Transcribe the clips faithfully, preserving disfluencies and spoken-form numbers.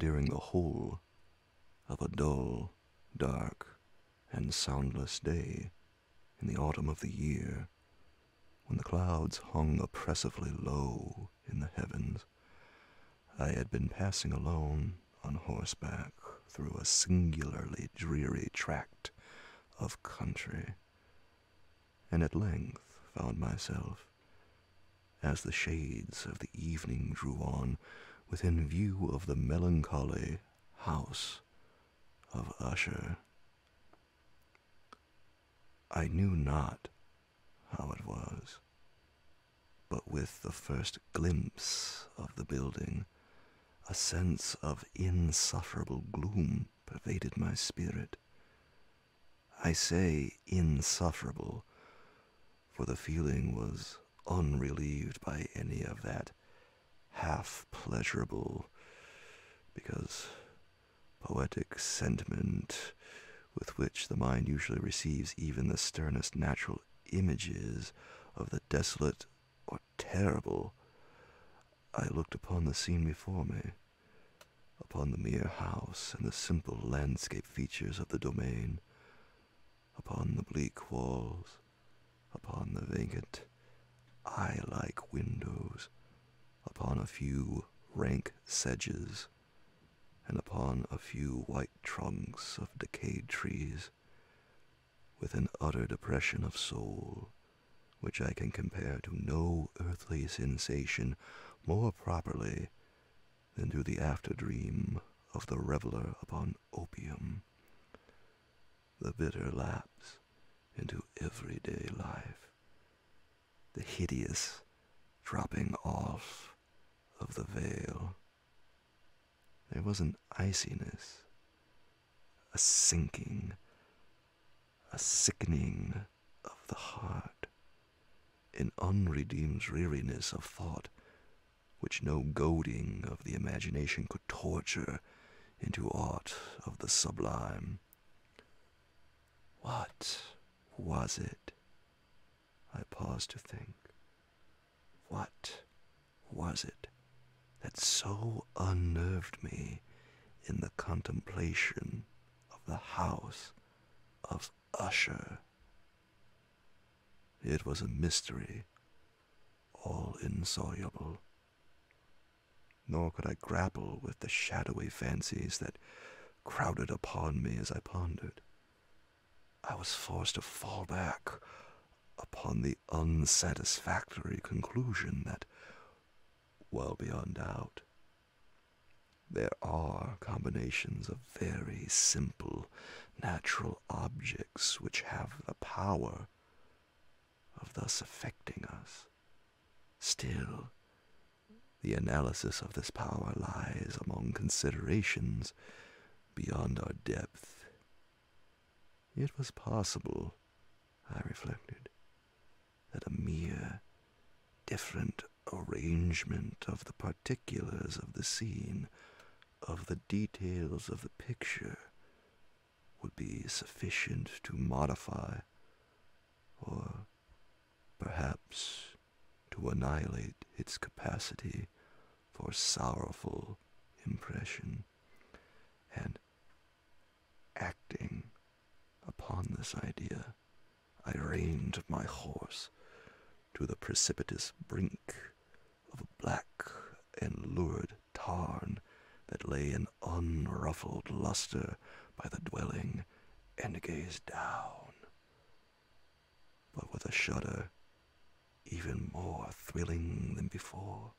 during the whole of a dull, dark, and soundless day in the autumn of the year, when the clouds hung oppressively low in the heavens, I had been passing alone on horseback through a singularly dreary tract of country, and at length found myself, as the shades of the evening drew on, within view of the melancholy house of Usher. I knew not how it was, but with the first glimpse of the building, a sense of insufferable gloom pervaded my spirit. I say insufferable, for the feeling was unrelieved by any of that half-pleasurable, because poetic sentiment with which the mind usually receives even the sternest natural images of the desolate or terrible. I looked upon the scene before me, upon the mere house and the simple landscape features of the domain, upon the bleak walls, upon the vacant, eye-like windows, upon a few rank sedges, and upon a few white trunks of decayed trees, with an utter depression of soul, which I can compare to no earthly sensation more properly than to the after-dream of the reveller upon opium, the bitter lapse into everyday life, the hideous dropping off of the veil. There was an iciness, a sinking, a sickening of the heart, an unredeemed dreariness of thought which no goading of the imagination could torture into aught of the sublime. What was it? I paused to think. What was it that so unnerved me in the contemplation of the house of Usher? It was a mystery, all insoluble. Nor could I grapple with the shadowy fancies that crowded upon me as I pondered. I was forced to fall back upon the unsatisfactory conclusion that, well beyond doubt, there are combinations of very simple natural objects which have the power of thus affecting us. Still, the analysis of this power lies among considerations beyond our depth. It was possible, I reflected, that a mere different arrangement of the particulars of the scene, of the details of the picture, would be sufficient to modify, or perhaps to annihilate, its capacity for sorrowful impression. And acting upon this idea, I reined my horse to the precipitous brink of a black and lurid tarn that lay in unruffled luster by the dwelling, and gazed down, but with a shudder even more thrilling than before,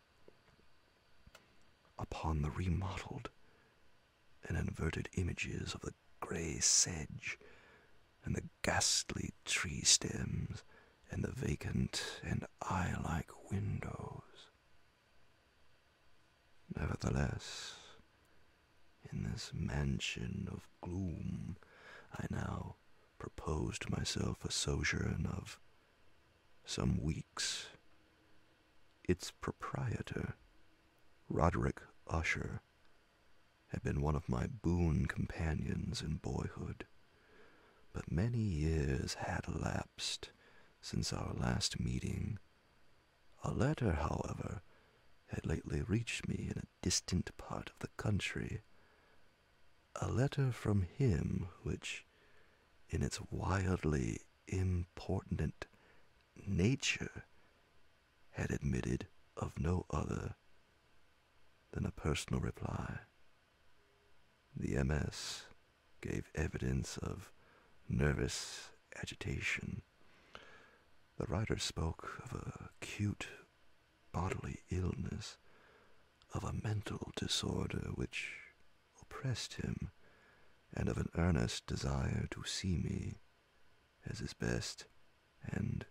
upon the remodeled and inverted images of the grey sedge and the ghastly tree stems and the vacant and eye-like windows. Nevertheless, in this mansion of gloom, I now proposed to myself a sojourn of some weeks. Its proprietor, Roderick Usher, had been one of my boon companions in boyhood, but many years had elapsed since our last meeting. A letter, however, had lately reached me in a distant part of the country, a letter from him which, in its wildly importunate nature, had admitted of no other than a personal reply. The M S gave evidence of nervous agitation. The writer spoke of a acute bodily illness, of a mental disorder which oppressed him, and of an earnest desire to see me as his best and,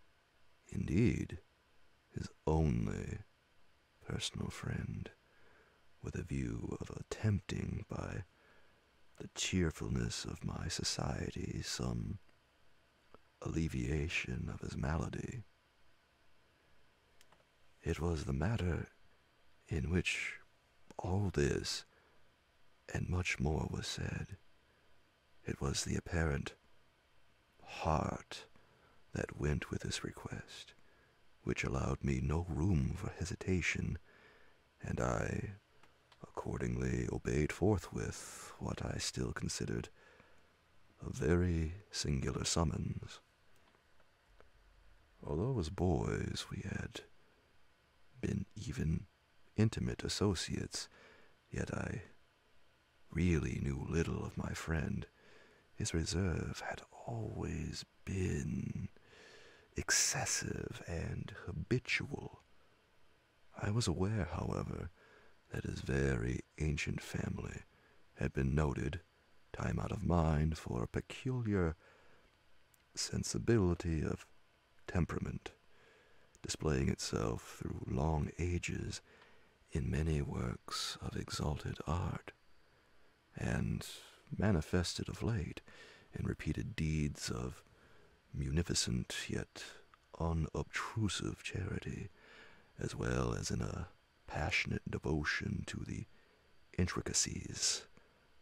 indeed, his only personal friend, with a view of attempting by the cheerfulness of my society some alleviation of his malady. It was the matter in which all this and much more was said. It was the apparent heart that went with this request, which allowed me no room for hesitation, and I accordingly obeyed forthwith what I still considered a very singular summons. Although as boys we had been even intimate associates, yet I really knew little of my friend. His reserve had always been excessive and habitual. I was aware, however, that his very ancient family had been noted, time out of mind, for a peculiar sensibility of temperament, displaying itself through long ages in many works of exalted art, and manifested of late in repeated deeds of munificent yet unobtrusive charity, as well as in a passionate devotion to the intricacies,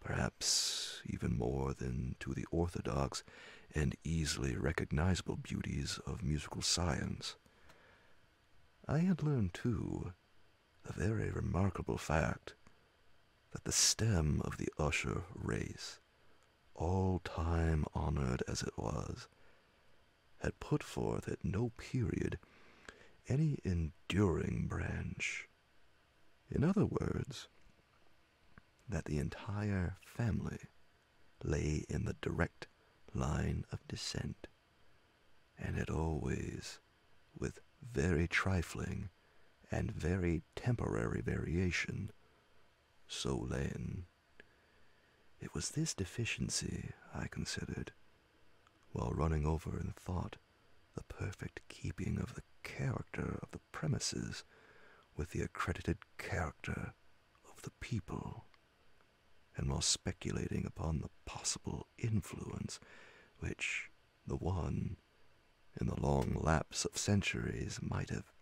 perhaps even more than to the orthodox and easily recognizable beauties of musical science. I had learned, too, the very remarkable fact that the stem of the usher race, all time honored as it was, had put forth at no period any enduring branch. In other words, that the entire family lay in the direct line of descent, and had always, with very trifling and very temporary variation, so lain. It was this deficiency, I considered, while running over in thought the perfect keeping of the character of the premises with the accredited character of the people, and while speculating upon the possible influence which the one, in the long lapse of centuries, might have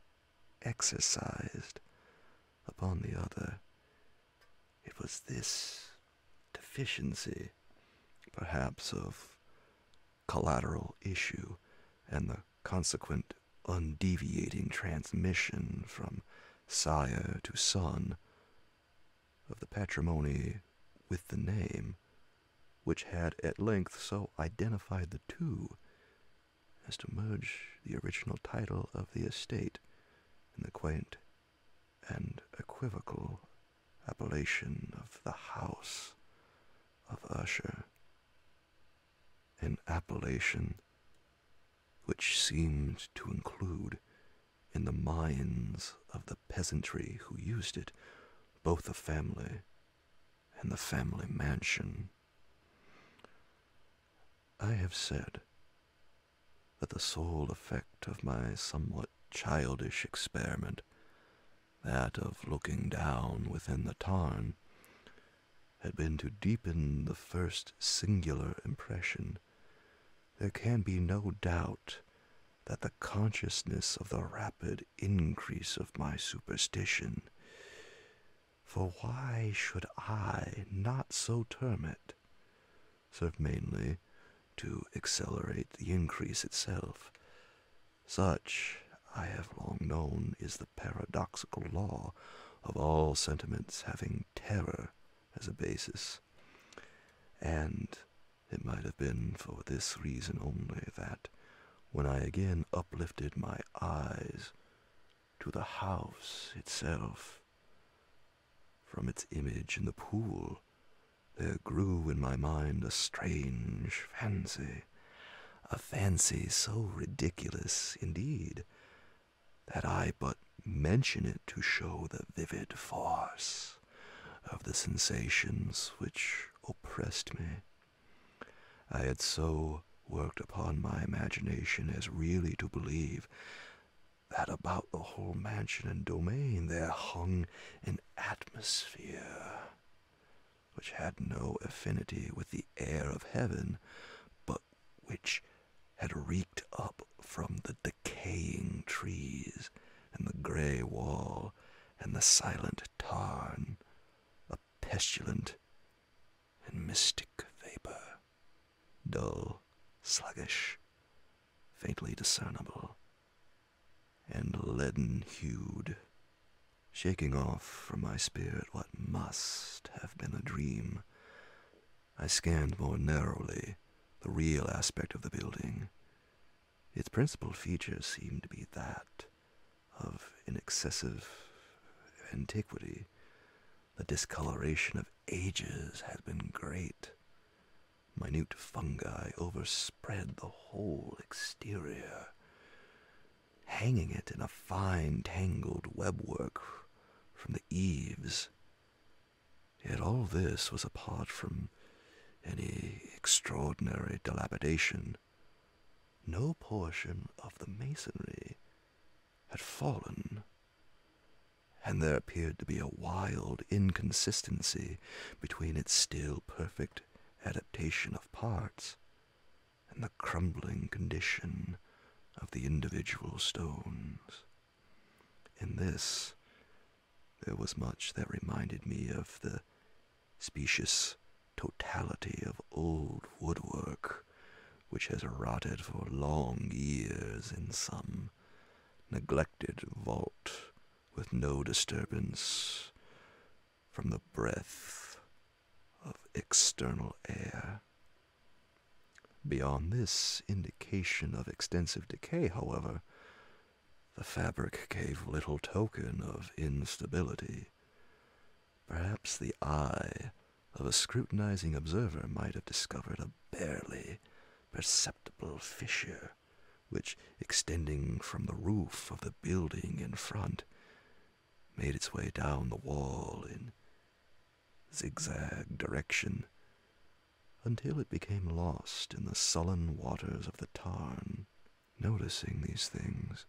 exercised upon the other. It was this deficiency, perhaps of collateral issue, and the consequent undeviating transmission from sire to son of the patrimony with the name, which had at length so identified the two as to merge the original title of the estate in the quaint and equivocal appellation of the House of Usher, an appellation which seemed to include, in the minds of the peasantry who used it, both the family and the family mansion. I have said that the sole effect of my somewhat childish experiment, that of looking down within the tarn, had been to deepen the first singular impression. There can be no doubt that the consciousness of the rapid increase of my superstition, for why should I not so term it, served mainly to accelerate the increase itself. Such, I have long known, is the paradoxical law of all sentiments having terror as a basis. and it might have been for this reason only that, when I again uplifted my eyes to the house itself, from its image in the pool, there grew in my mind a strange fancy, a fancy so ridiculous indeed that I but mention it to show the vivid force of the sensations which oppressed me. I had so worked upon my imagination as really to believe that about the whole mansion and domain there hung an atmosphere which had no affinity with the air of heaven, but which had reeked up from the decaying trees and the grey wall and the silent tarn, a pestilent and mystic vapour, dull, sluggish, faintly discernible, and leaden-hued, shaking off from my spirit what must have been a dream. I scanned more narrowly the real aspect of the building. Its principal feature seemed to be that of an excessive antiquity. The discoloration of ages had been great. Minute fungi overspread the whole exterior, hanging it in a fine tangled webwork from the eaves. Yet all this was apart from any extraordinary dilapidation. No portion of the masonry had fallen, and there appeared to be a wild inconsistency between its still perfect adaptation of parts and the crumbling condition of the individual stones. In this, there was much that reminded me of the specious totality of old woodwork, which has rotted for long years in some neglected vault with no disturbance from the breath of external air. Beyond this indication of extensive decay, however, the fabric gave little token of instability. Perhaps the eye of a scrutinizing observer might have discovered a barely perceptible fissure, which, extending from the roof of the building in front, made its way down the wall in zigzag direction, until it became lost in the sullen waters of the tarn. Noticing these things,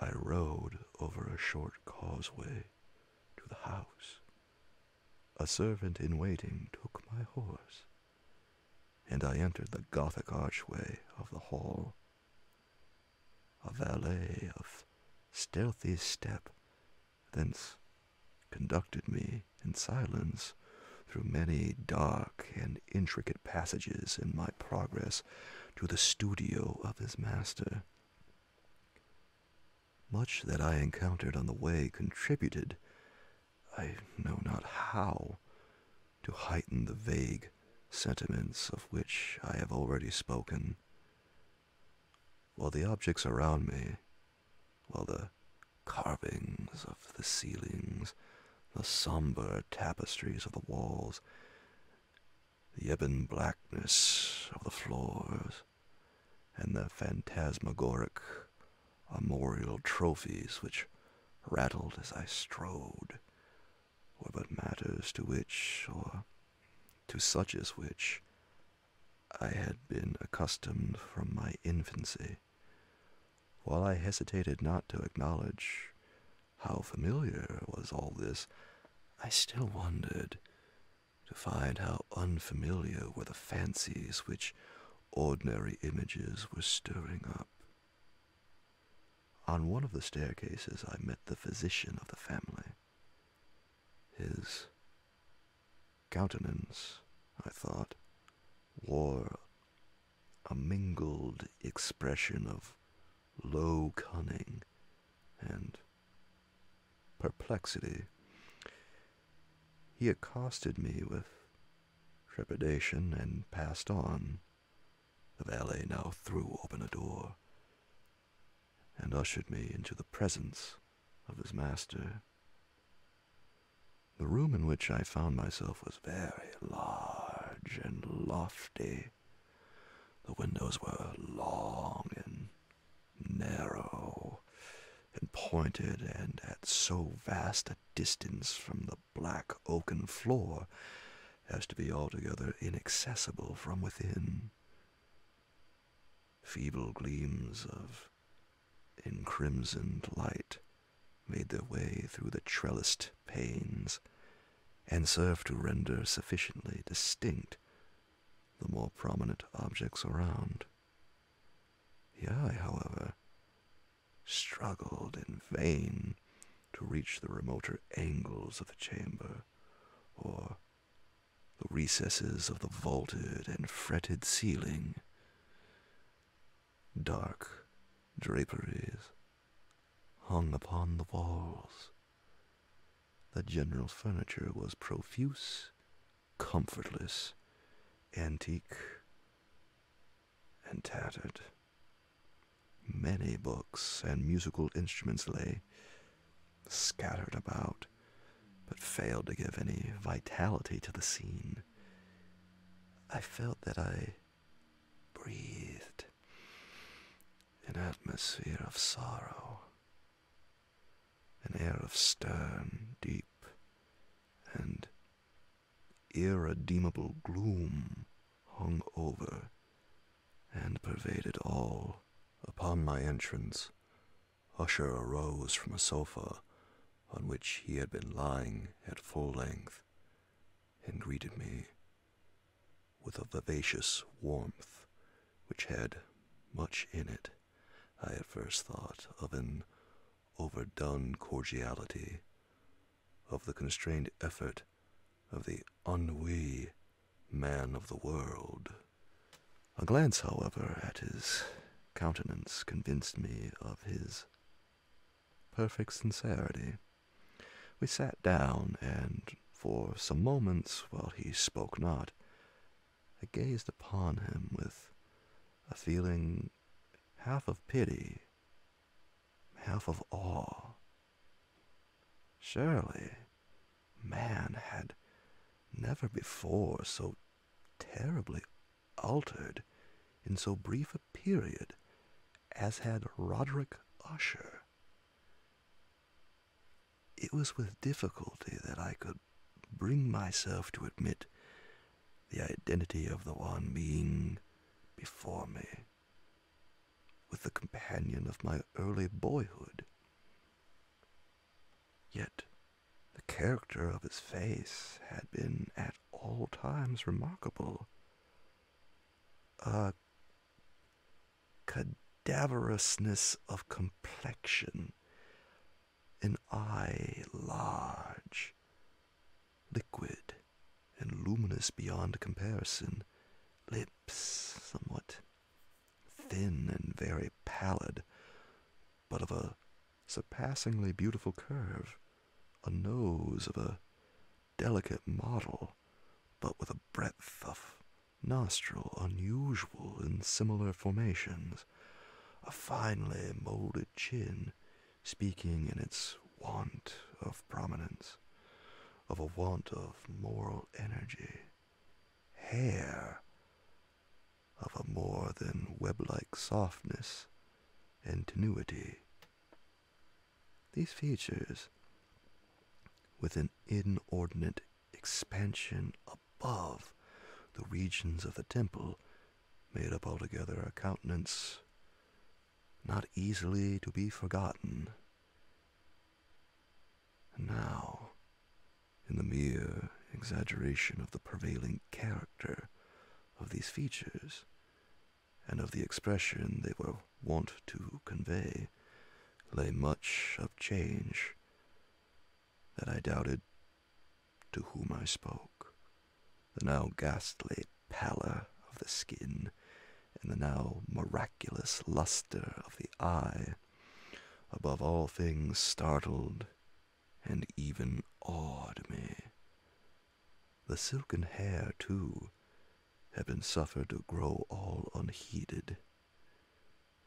I rode over a short causeway to the house. A servant in waiting took my horse, and I entered the Gothic archway of the hall. A valet of stealthy step thence conducted me in silence through many dark and intricate passages in my progress to the studio of his master. Much that I encountered on the way contributed, I know not how, to heighten the vague sentiments of which I have already spoken. While the objects around me, while the carvings of the ceilings, the somber tapestries of the walls, the ebon blackness of the floors, and the phantasmagoric armorial trophies which rattled as I strode, were but matters to which, or to such as which, I had been accustomed from my infancy. While I hesitated not to acknowledge how familiar was all this, I still wondered to find how unfamiliar were the fancies which ordinary images were stirring up. On one of the staircases I met the physician of the family. His countenance, I thought, wore a mingled expression of low cunning and perplexity. He accosted me with trepidation, and passed on. The valet now threw open a door and ushered me into the presence of his master. The room in which I found myself was very large and lofty. The windows were long and narrow and pointed, and at so vast a distance from the black oaken floor as to be altogether inaccessible from within. Feeble gleams of encrimsoned light made their way through the trellised panes, and served to render sufficiently distinct the more prominent objects around. Here I, however, struggled in vain to reach the remoter angles of the chamber, or the recesses of the vaulted and fretted ceiling. Dark draperies hung upon the walls. The general furniture was profuse, comfortless, antique, and tattered. Many books and musical instruments lay scattered about, but failed to give any vitality to the scene. I felt that I breathed an atmosphere of sorrow, an air of stern, deep, and irredeemable gloom hung over and pervaded all. Upon my entrance, Usher arose from a sofa on which he had been lying at full length, and greeted me with a vivacious warmth which had much in it, I at first thought, of an overdone cordiality, of the constrained effort of the ennui man of the world. A glance, however, at his countenance convinced me of his perfect sincerity. We sat down, and for some moments, while he spoke not, I gazed upon him with a feeling half of pity, half of awe. Surely man had never before so terribly altered in so brief a period as had Roderick Usher. It was with difficulty that I could bring myself to admit the identity of the one being before me with the companion of my early boyhood. Yet the character of his face had been at all times remarkable. A cadaverousness of complexion, an eye large, liquid, and luminous beyond comparison, lips somewhat thin and very pallid, but of a surpassingly beautiful curve, a nose of a delicate model, but with a breadth of nostril unusual in similar formations, a finely molded chin, speaking in its want of prominence, of a want of moral energy, hair of a more than web-like softness and tenuity. These features, with an inordinate expansion above the regions of the temple, made up altogether a countenance not easily to be forgotten. And now, in the mere exaggeration of the prevailing character of these features, and of the expression they were wont to convey, lay much of change that I doubted to whom I spoke. The now ghastly pallor of the skin, and the now miraculous luster of the eye, above all things startled and even awed me. the silken hair, too, had been suffered to grow all unheeded,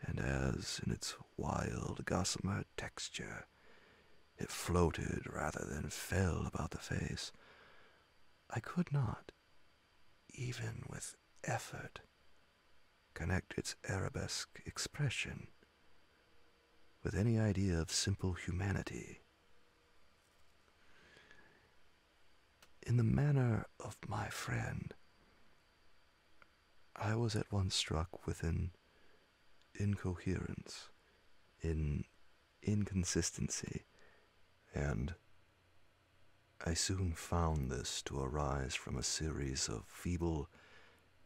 and as in its wild gossamer texture it floated rather than fell about the face, I could not, even with effort, connect its arabesque expression with any idea of simple humanity. In the manner of my friend, I was at once struck with an incoherence, an inconsistency, and I soon found this to arise from a series of feeble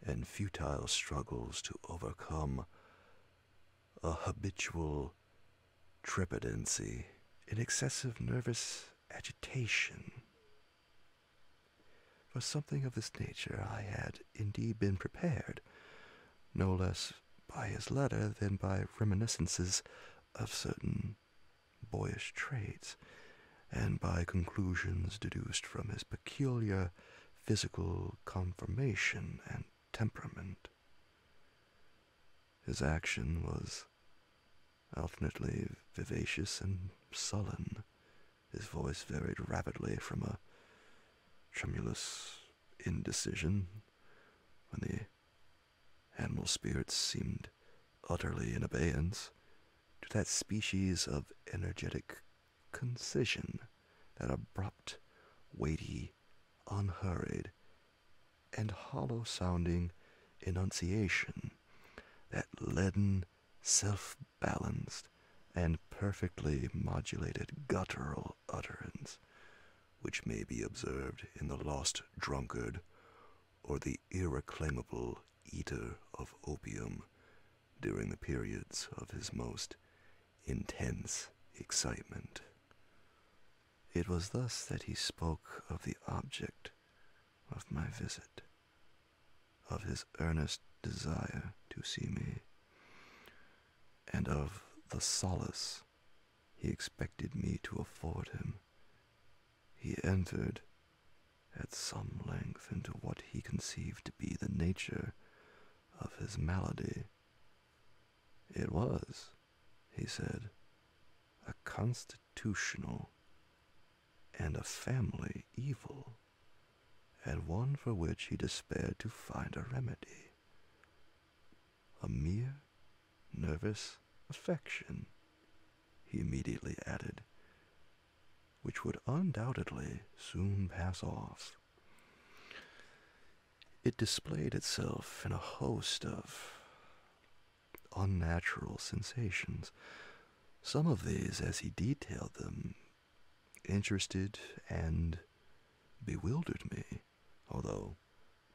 and futile struggles to overcome a habitual trepidancy, an excessive nervous agitation. For something of this nature I had indeed been prepared, no less by his letter than by reminiscences of certain boyish traits, and by conclusions deduced from his peculiar physical conformation and temperament. His action was alternately vivacious and sullen. His voice varied rapidly from a tremulous indecision, when the animal spirits seemed utterly in abeyance, to that species of energetic concision, that abrupt, weighty, unhurried, and hollow-sounding enunciation, that leaden, self-balanced, and perfectly modulated guttural utterance, which may be observed in the lost drunkard or the irreclaimable eater of opium during the periods of his most intense excitement. It was thus that he spoke of the object of my visit, of his earnest desire to see me, and of the solace he expected me to afford him. He entered at some length into what he conceived to be the nature of his malady. It was, he said, a constitutional and a family evil, and one for which he despaired to find a remedy. A mere nervous affection, he immediately added, which would undoubtedly soon pass off. It displayed itself in a host of unnatural sensations. Some of these, as he detailed them, interested and bewildered me, although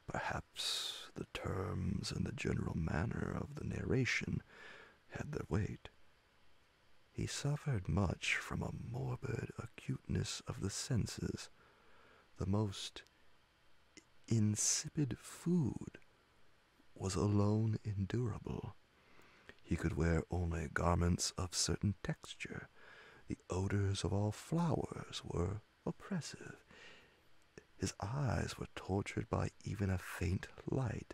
perhaps the terms and the general manner of the narration had their weight. He suffered much from a morbid acuteness of the senses. The most insipid food was alone endurable. He could wear only garments of certain texture. The odors of all flowers were oppressive. His eyes were tortured by even a faint light,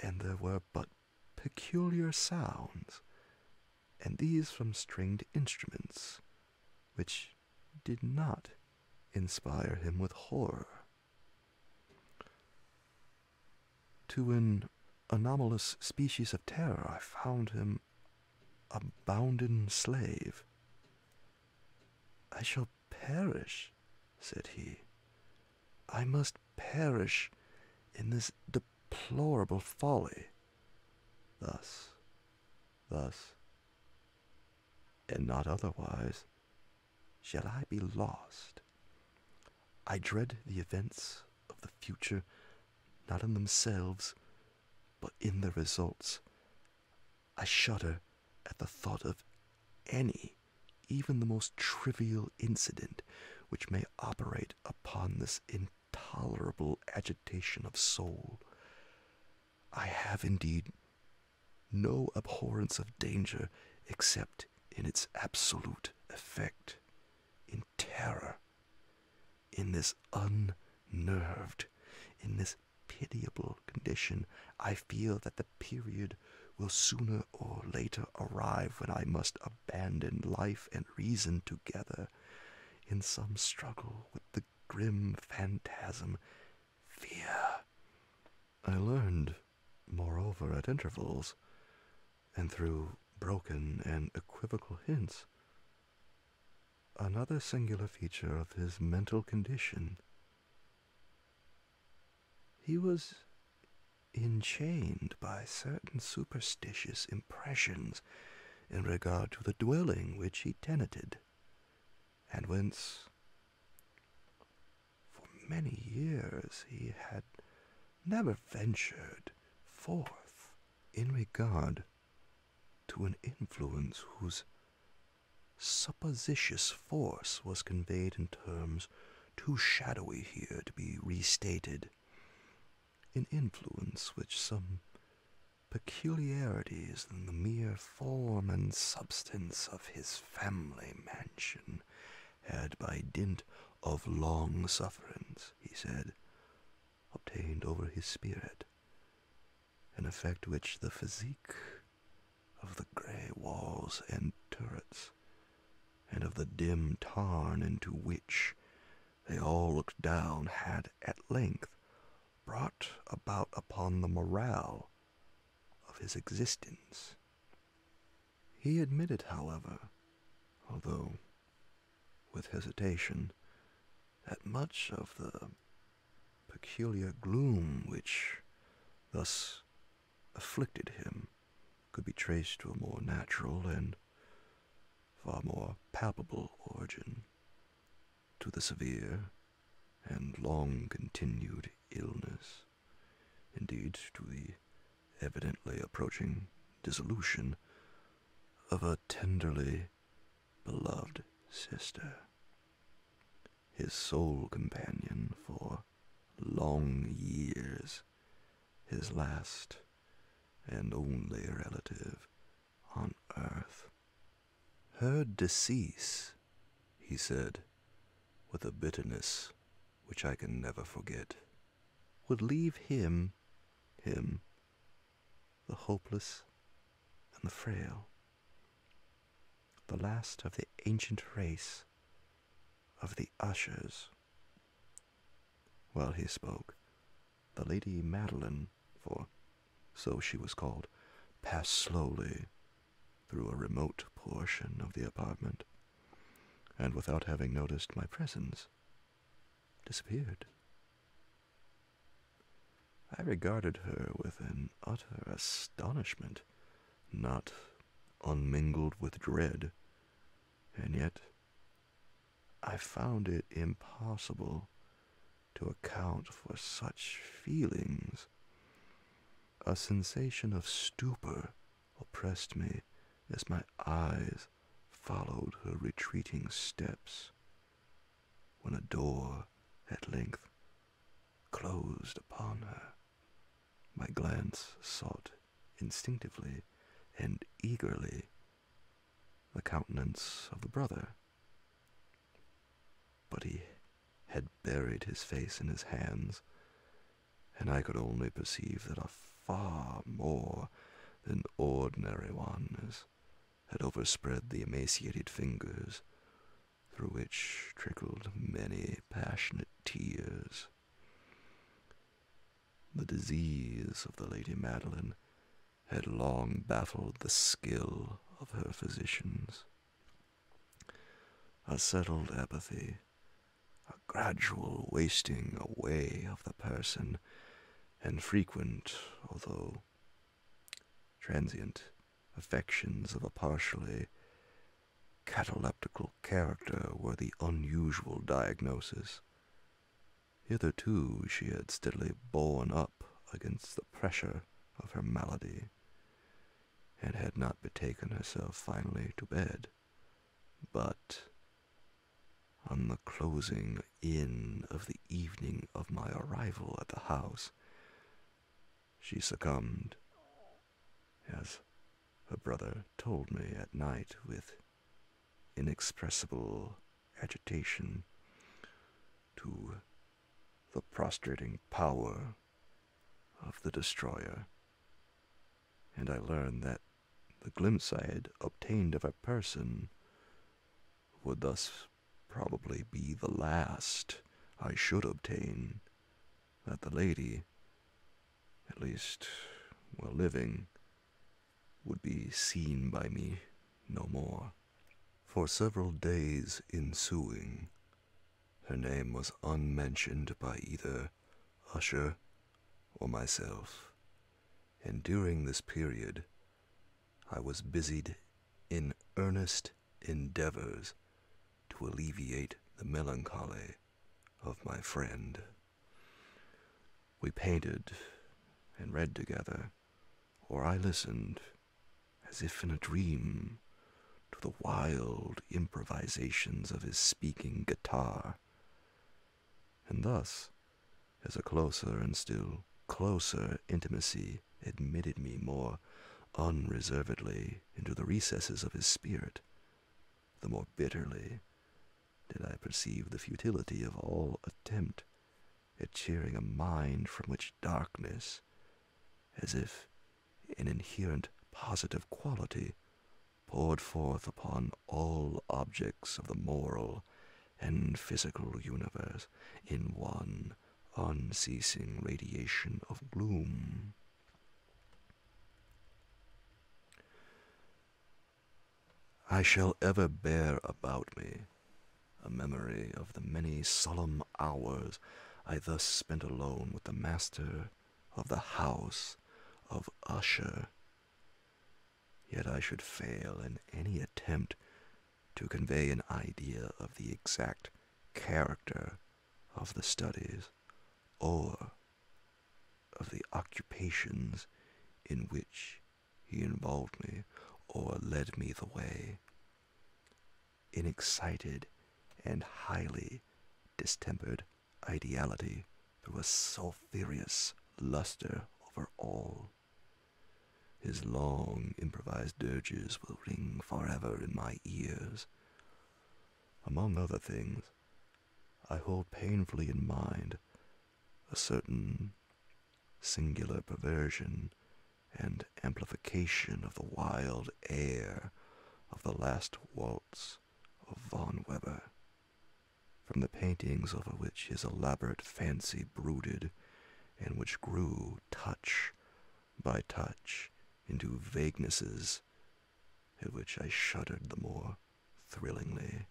and there were but peculiar sounds, and these from stringed instruments, which did not inspire him with horror. To an anomalous species of terror I found him a bounden slave. "I shall perish," said he. "I must perish in this deplorable folly." Thus, thus, and not otherwise, shall I be lost. I dread the events of the future, not in themselves, but in the results. I shudder at the thought of any, even the most trivial incident, which may operate upon this intolerable agitation of soul. I have indeed no abhorrence of danger except in its absolute effect, in terror, in this nerved. In this pitiable condition, I feel that the period will sooner or later arrive when I must abandon life and reason together in some struggle with the grim phantasm, fear. I learned, moreover, at intervals, and through broken and equivocal hints, another singular feature of his mental condition. He was enchained by certain superstitious impressions in regard to the dwelling which he tenanted, and whence for many years he had never ventured forth in regard to an influence whose supposititious force was conveyed in terms too shadowy here to be restated, an influence which some peculiarities in the mere form and substance of his family mansion had, by dint of long sufferance, he said, obtained over his spirit, an effect which the physique of the grey walls and turrets, and of the dim tarn into which they all looked down, had at length brought about upon the morale of his existence. He admitted, however, although with hesitation, that much of the peculiar gloom which thus afflicted him could be traced to a more natural and far more palpable origin, to the severe and long-continued illness, indeed to the evidently approaching dissolution of a tenderly beloved sister, his sole companion for long years, his last and only relative on earth. Her decease, he said, with a bitterness which I can never forget, would leave him, him, the hopeless and the frail, the last of the ancient race of the ushers. While he spoke, the Lady Madeline, for so she was called, passed slowly through a remote portion of the apartment, and without having noticed my presence, disappeared. I regarded her with an utter astonishment, not unmingled with dread, and yet I found it impossible to account for such feelings. A sensation of stupor oppressed me as my eyes followed her retreating steps, when a door at length closed upon her. My glance sought instinctively and eagerly the countenance of the brother, but he had buried his face in his hands, and I could only perceive that a far more than ordinary oneness had overspread the emaciated fingers, through which trickled many passionate tears. The disease of the Lady Madeline had long baffled the skill of her physicians. A settled apathy, a gradual wasting away of the person, and frequent, although transient, affections of a partially cataleptical character were the unusual diagnosis. Hitherto she had steadily borne up against the pressure of her malady, and had not betaken herself finally to bed, but on the closing in of the evening of my arrival at the house, she succumbed, as her brother told me at night with inexpressible agitation, to the prostrating power of the destroyer, and I learned that the glimpse I had obtained of a person would thus probably be the last I should obtain, that the lady, at least while living, would be seen by me no more. For several days ensuing, her name was unmentioned by either Usher or myself, and during this period I was busied in earnest endeavors to alleviate the melancholy of my friend. We painted and read together, or I listened, as if in a dream, to the wild improvisations of his speaking guitar. And thus, as a closer and still closer intimacy admitted me more unreservedly into the recesses of his spirit, the more bitterly did I perceive the futility of all attempt at cheering a mind from which darkness, as if an inherent positive quality, poured forth upon all objects of the moral and physical universe in one unceasing radiation of gloom. I shall ever bear about me a memory of the many solemn hours I thus spent alone with the master of the house of Usher. Yet I should fail in any attempt to convey an idea of the exact character of the studies or of the occupations in which he involved me or led me the way. In excited and highly distempered ideality, there was sulphurous luster over all. His long improvised dirges will ring forever in my ears. Among other things, I hold painfully in mind a certain singular perversion and amplification of the wild air of the last waltz of Von Weber, from the paintings over which his elaborate fancy brooded and which grew touch by touch into vaguenesses at which I shuddered the more thrillingly,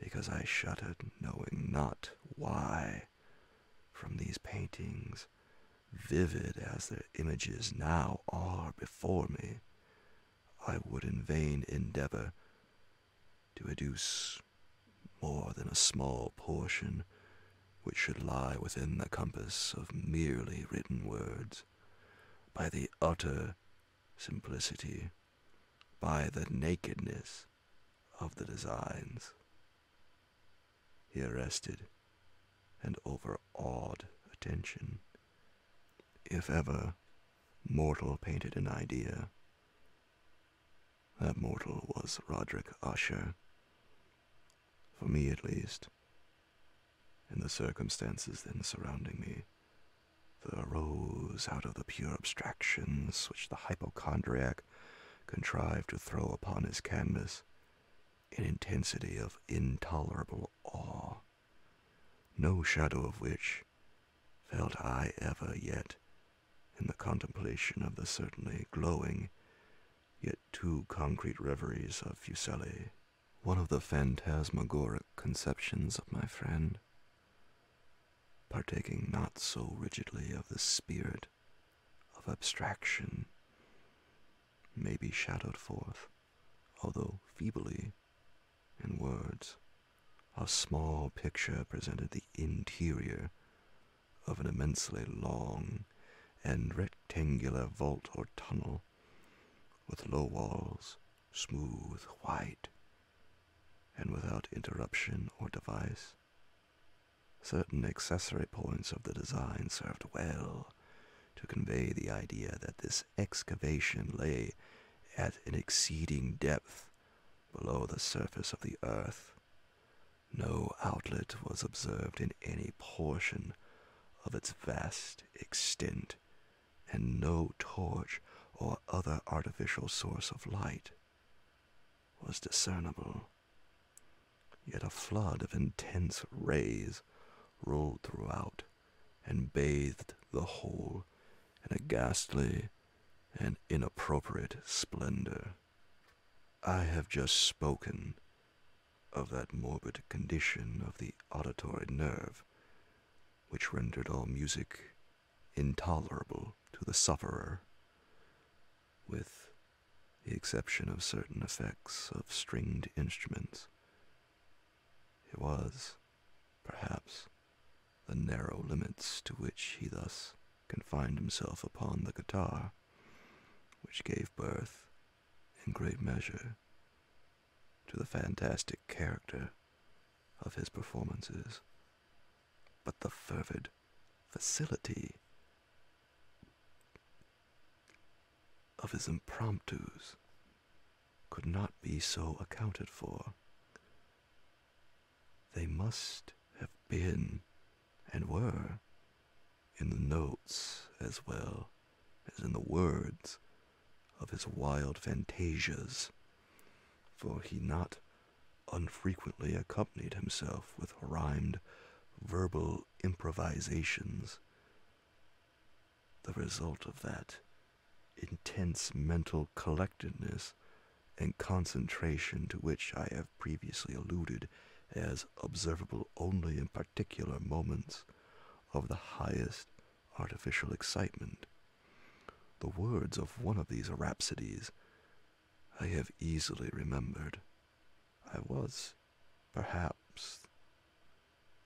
because I shuddered knowing not why, from these paintings, vivid as their images now are before me, I would in vain endeavor to educe more than a small portion which should lie within the compass of merely written words, by the utter simplicity, by the nakedness of the designs. He arrested and overawed attention. If ever mortal painted an idea, that mortal was Roderick Usher, for me at least, in the circumstances then surrounding me. There arose out of the pure abstractions which the hypochondriac contrived to throw upon his canvas an intensity of intolerable awe, no shadow of which felt I ever yet in the contemplation of the certainly glowing yet too concrete reveries of Fuseli, one of the phantasmagoric conceptions of my friend, partaking not so rigidly of the spirit of abstraction, may be shadowed forth, although feebly, in words. A small picture presented the interior of an immensely long and rectangular vault or tunnel, with low walls, smooth, white, and without interruption or device. Certain accessory points of the design served well to convey the idea that this excavation lay at an exceeding depth below the surface of the earth. No outlet was observed in any portion of its vast extent, and no torch or other artificial source of light was discernible. Yet a flood of intense rays rolled throughout and bathed the whole in a ghastly and inappropriate splendor. I have just spoken of that morbid condition of the auditory nerve, which rendered all music intolerable to the sufferer, with the exception of certain effects of stringed instruments. It was, perhaps, the narrow limits to which he thus confined himself upon the guitar, which gave birth, in great measure, to the fantastic character of his performances. But the fervid facility of his impromptus could not be so accounted for. They must have been, and were, in the notes as well as in the words of his wild fantasias, for he not unfrequently accompanied himself with rhymed verbal improvisations, the result of that intense mental collectedness and concentration to which I have previously alluded as observable only in particular moments of the highest artificial excitement. The words of one of these rhapsodies I have easily remembered. I was, perhaps,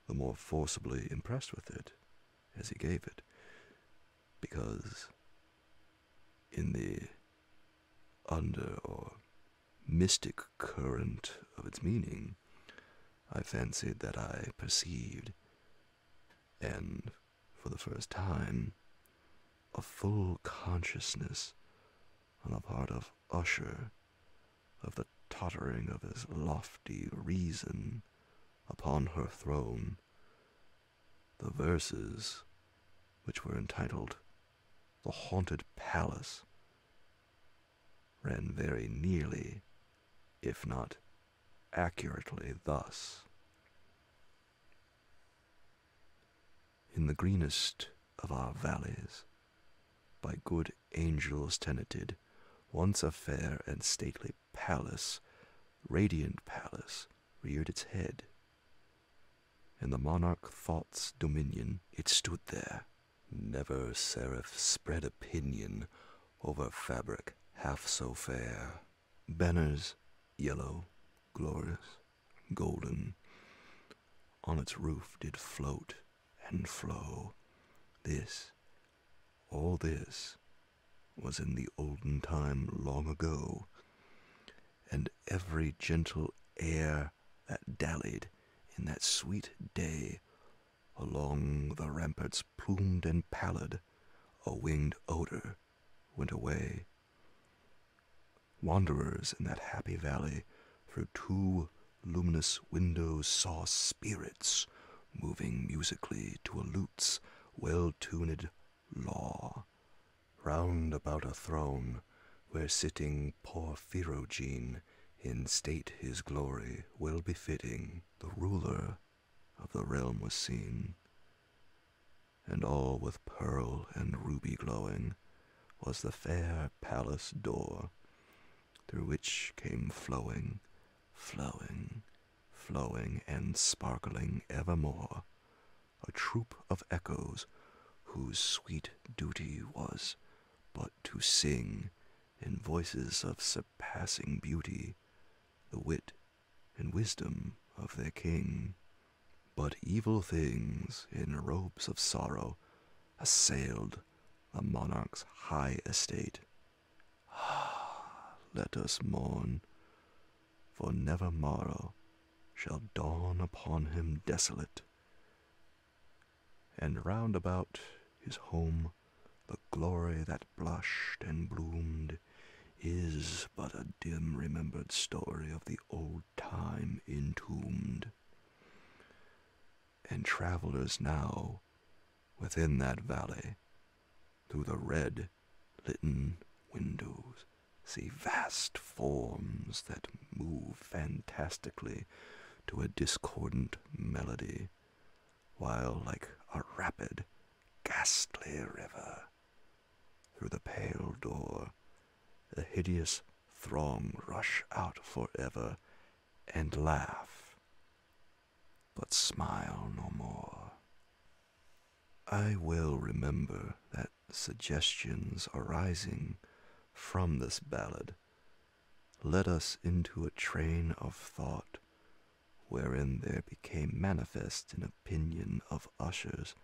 the more forcibly impressed with it, as he gave it, because in the under or mystic current of its meaning, I fancied that I perceived, and for the first time, a full consciousness on the part of Usher of the tottering of his lofty reason upon her throne. The verses, which were entitled The Haunted Palace, ran very nearly, if not accurately, thus: In the greenest of our valleys, by good angels tenanted, once a fair and stately palace, radiant palace, reared its head. In the monarch thought's dominion it stood there, never seraph spread opinion over fabric half so fair. Banners yellow, glorious, golden, on its roof did float and flow. This, all this, was in the olden time long ago, and every gentle air that dallied in that sweet day along the ramparts plumed and pallid, a winged odor went away. Wanderers in that happy valley through two luminous windows saw spirits moving musically to a lute's well-tuned law, round about a throne where sitting Porphyrogene in state his glory well befitting, the ruler of the realm was seen, and all with pearl and ruby glowing was the fair palace door, through which came flowing, flowing, flowing and sparkling evermore, a troop of echoes whose sweet duty was but to sing in voices of surpassing beauty the wit and wisdom of their king. But evil things in robes of sorrow assailed the monarch's high estate. Ah, let us mourn, for never morrow shall dawn upon him desolate. And round about his home the glory that blushed and bloomed is but a dim remembered story of the old time entombed. And travelers now, within that valley, through the red litten windows, see vast forms that move fantastically to a discordant melody, while like a rapid, ghastly river, through the pale door, the hideous throng rush out forever and laugh, but smile no more. I will remember that suggestions arising from this ballad led us into a train of thought wherein there became manifest an opinion of ushers,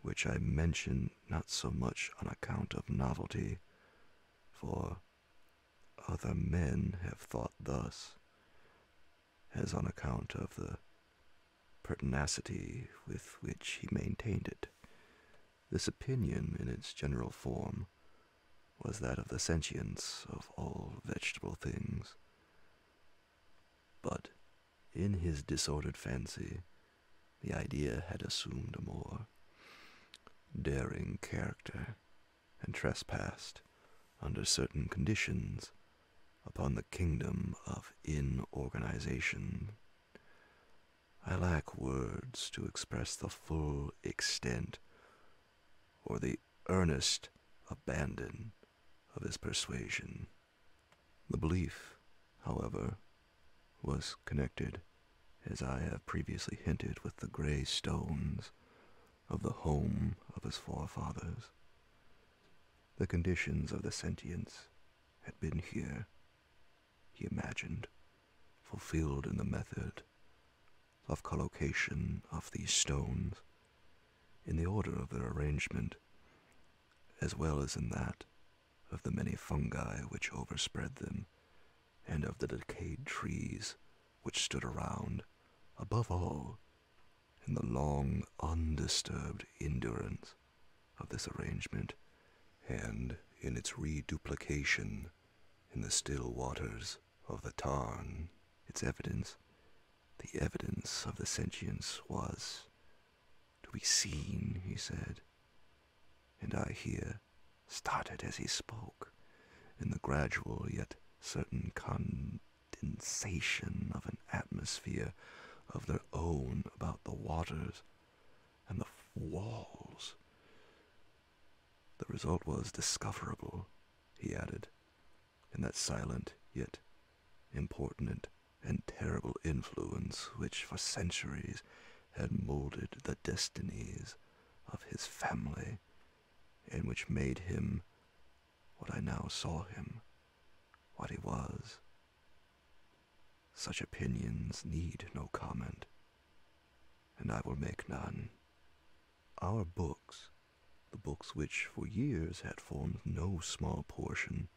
which I mention not so much on account of novelty, for other men have thought thus, as on account of the pertinacity with which he maintained it. This opinion, in its general form, was that of the sentience of all vegetable things. But in his disordered fancy, the idea had assumed a more daring character, and trespassed, under certain conditions, upon the kingdom of inorganization. I lack words to express the full extent or the earnest abandon of his persuasion. The belief, however, was connected, as I have previously hinted, with the gray stones of the home of his forefathers. The conditions of the sentience had been here, he imagined, fulfilled in the method of collocation of these stones, in the order of their arrangement, as well as in that of the many fungi which overspread them, and of the decayed trees which stood around, above all, in the long, undisturbed endurance of this arrangement, and in its reduplication in the still waters of the tarn. Its evidence, the evidence of the sentience, was to be seen, he said, and I here started as he spoke, in the gradual yet certain condensation of an atmosphere of their own about the waters and the walls. The result was discoverable, he added, in that silent yet important and terrible influence which for centuries had molded the destinies of his family, and which made him what I now saw him, what he was. Such opinions need no comment, and I will make none. Our books, the books which for years had formed no small portion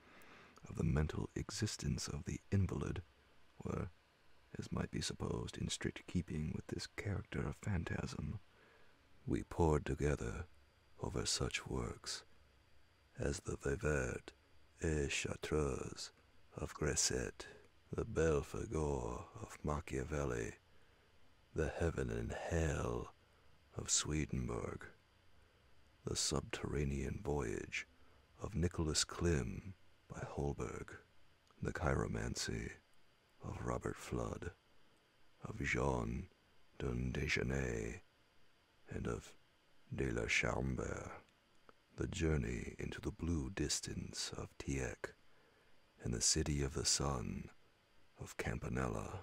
of the mental existence of the invalid, were, as might be supposed, in strict keeping with this character of phantasm. We pored together over such works as the Vivert et Chartreuse of Grasset, the Belphegor of Machiavelli, the Heaven and Hell of Swedenborg, the Subterranean Voyage of Nicholas Klim by Holberg, the Chiromancy of Robert Flood, of Jean Dundéjeuner, and of de la Schomberg, the Journey into the Blue Distance of Tieck, and the City of the Sun of Campanella.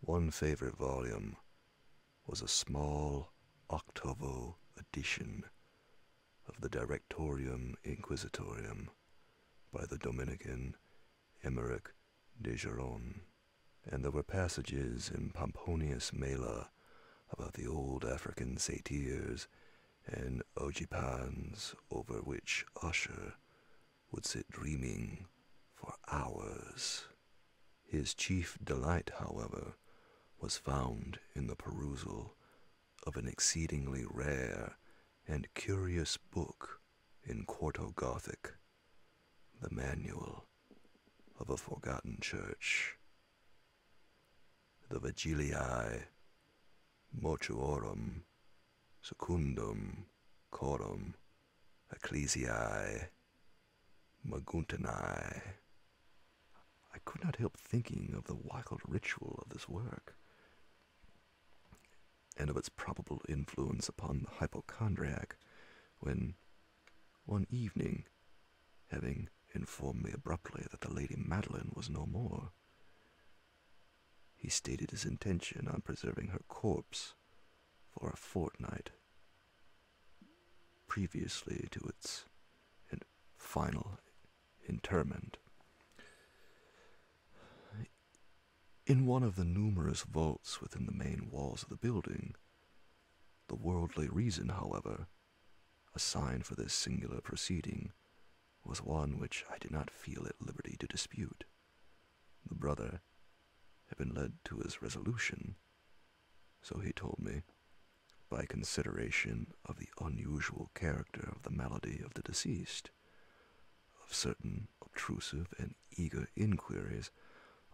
One favorite volume was a small octavo edition of the Directorium Inquisitorium by the Dominican Emeric de Giron, and there were passages in Pomponius Mela about the old African satyrs and ogipans over which Usher would sit dreaming for hours. His chief delight, however, was found in the perusal of an exceedingly rare and curious book in quarto Gothic, the Manual of a Forgotten Church, the Vigiliae Mortuorum Secundum Coram Ecclesiae Maguntanae. I could not help thinking of the wild ritual of this work, and of its probable influence upon the hypochondriac, when, one evening, having informed me abruptly that the Lady Madeline was no more, he stated his intention on preserving her corpse for a fortnight, previously to its in final interment. In one of the numerous vaults within the main walls of the building, the worldly reason, however, assigned for this singular proceeding was one which I did not feel at liberty to dispute. The brother had been led to his resolution, so he told me, by consideration of the unusual character of the malady of the deceased, of certain obtrusive and eager inquiries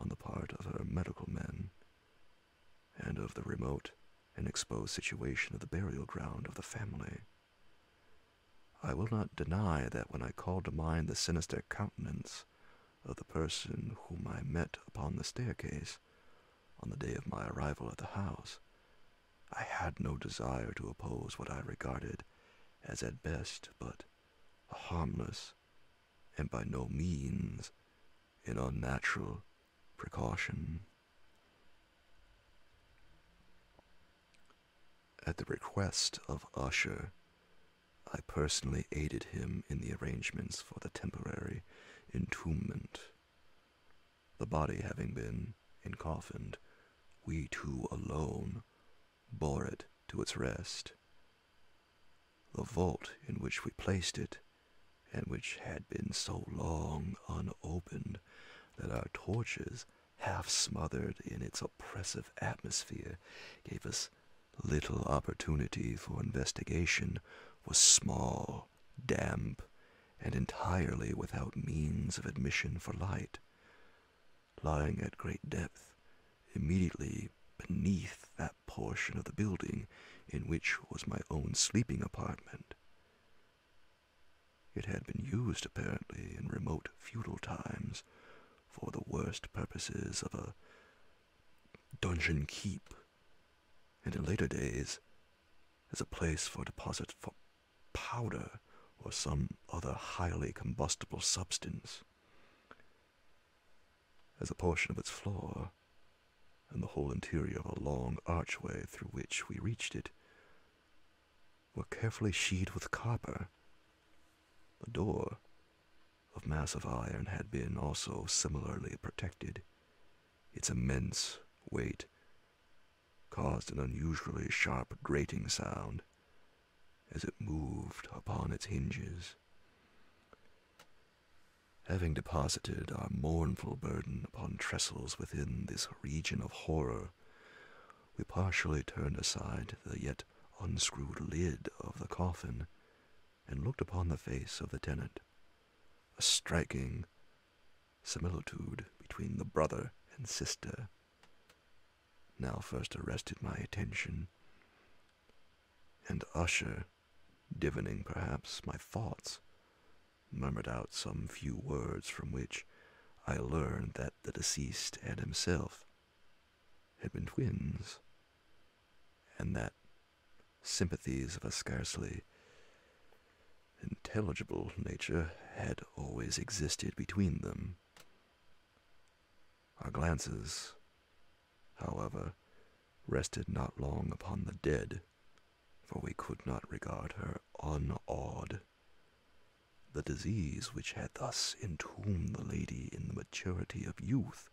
on the part of her medical men, and of the remote and exposed situation of the burial ground of the family. I will not deny that when I called to mind the sinister countenance of the person whom I met upon the staircase on the day of my arrival at the house, I had no desire to oppose what I regarded as at best but a harmless, and by no means an unnatural, precaution. At the request of Usher, I personally aided him in the arrangements for the temporary entombment. The body having been encoffined, we two alone bore it to its rest. The vault in which we placed it, and which had been so long unopened that our torches, half smothered in its oppressive atmosphere, gave us little opportunity for investigation, was small, damp, and entirely without means of admission for light. Lying at great depth, immediately beneath that portion of the building in which was my own sleeping apartment. It had been used, apparently, in remote feudal times, for the worst purposes of a dungeon keep, and in later days as a place for deposit for powder or some other highly combustible substance. As a portion of its floor, and the whole interior of a long archway through which we reached it, were carefully sheathed with copper. The door, of massive iron, had been also similarly protected. Its immense weight caused an unusually sharp grating sound as it moved upon its hinges. Having deposited our mournful burden upon trestles within this region of horror, we partially turned aside the yet unscrewed lid of the coffin and looked upon the face of the tenant. A striking similitude between the brother and sister now first arrested my attention, and Usher, divining perhaps my thoughts, murmured out some few words from which I learned that the deceased and himself had been twins, and that sympathies of a scarcely intelligible nature had always existed between them. Our glances, however, rested not long upon the dead, for we could not regard her unawed. The disease which had thus entombed the lady in the maturity of youth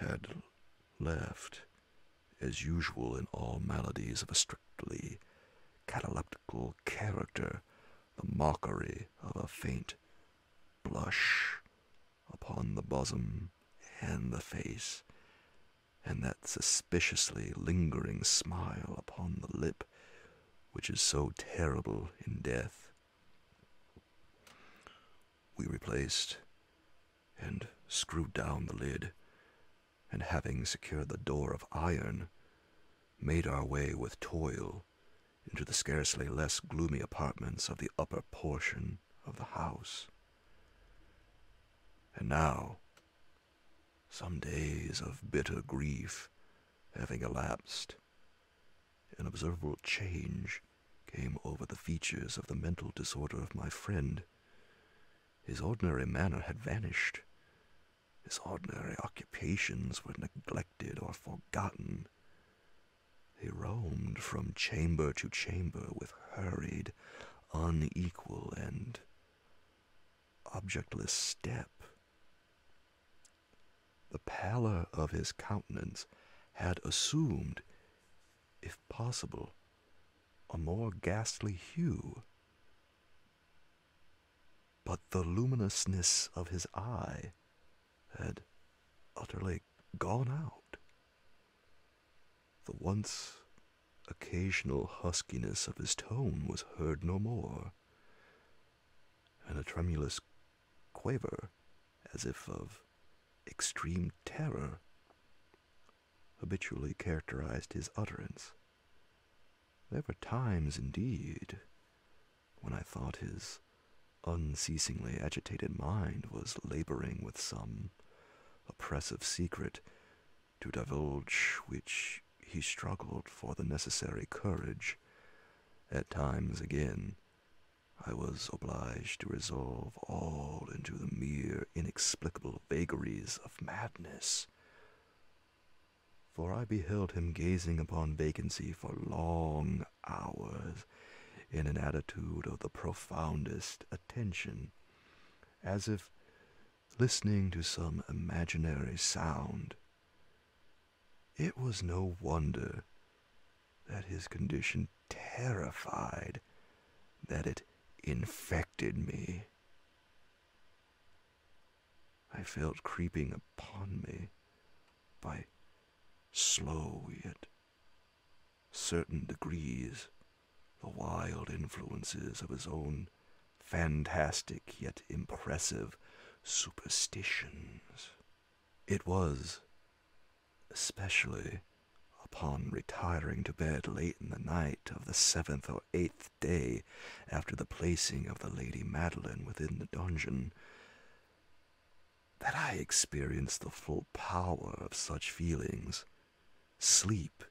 had left, as usual in all maladies of a strictly cataleptical character, the mockery of a faint blush upon the bosom and the face, and that suspiciously lingering smile upon the lip which is so terrible in death. We replaced and screwed down the lid, and having secured the door of iron, made our way with toil into the scarcely less gloomy apartments of the upper portion of the house. And now, some days of bitter grief having elapsed, an observable change came over the features of the mental disorder of my friend. His ordinary manner had vanished. His ordinary occupations were neglected or forgotten. He roamed from chamber to chamber with hurried, unequal, and objectless step. The pallor of his countenance had assumed, if possible, a more ghastly hue, but the luminousness of his eye had utterly gone out. The once occasional huskiness of his tone was heard no more, and a tremulous quaver, as if of extreme terror, habitually characterized his utterance. There were times, indeed, when I thought his unceasingly agitated mind was laboring with some oppressive secret, to divulge which he struggled for the necessary courage. At times, again, I was obliged to resolve all into the mere inexplicable vagaries of madness, for I beheld him gazing upon vacancy for long hours in an attitude of the profoundest attention, as if listening to some imaginary sound. It was no wonder that his condition terrified, that it infected me. I felt creeping upon me by slow yet certain degrees the wild influences of his own fantastic yet impressive superstitions. It was especially upon retiring to bed late in the night of the seventh or eighth day after the placing of the Lady Madeline within the dungeon that I experienced the full power of such feelings. Sleep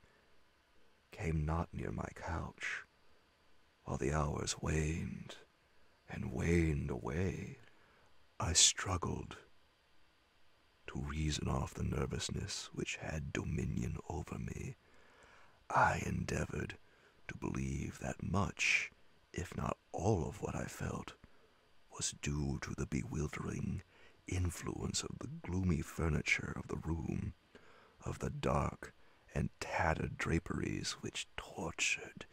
came not near my couch, while the hours waned and waned away. I struggled to reason off the nervousness which had dominion over me. I endeavored to believe that much, if not all of what I felt, was due to the bewildering influence of the gloomy furniture of the room, of the dark and tattered draperies which tortured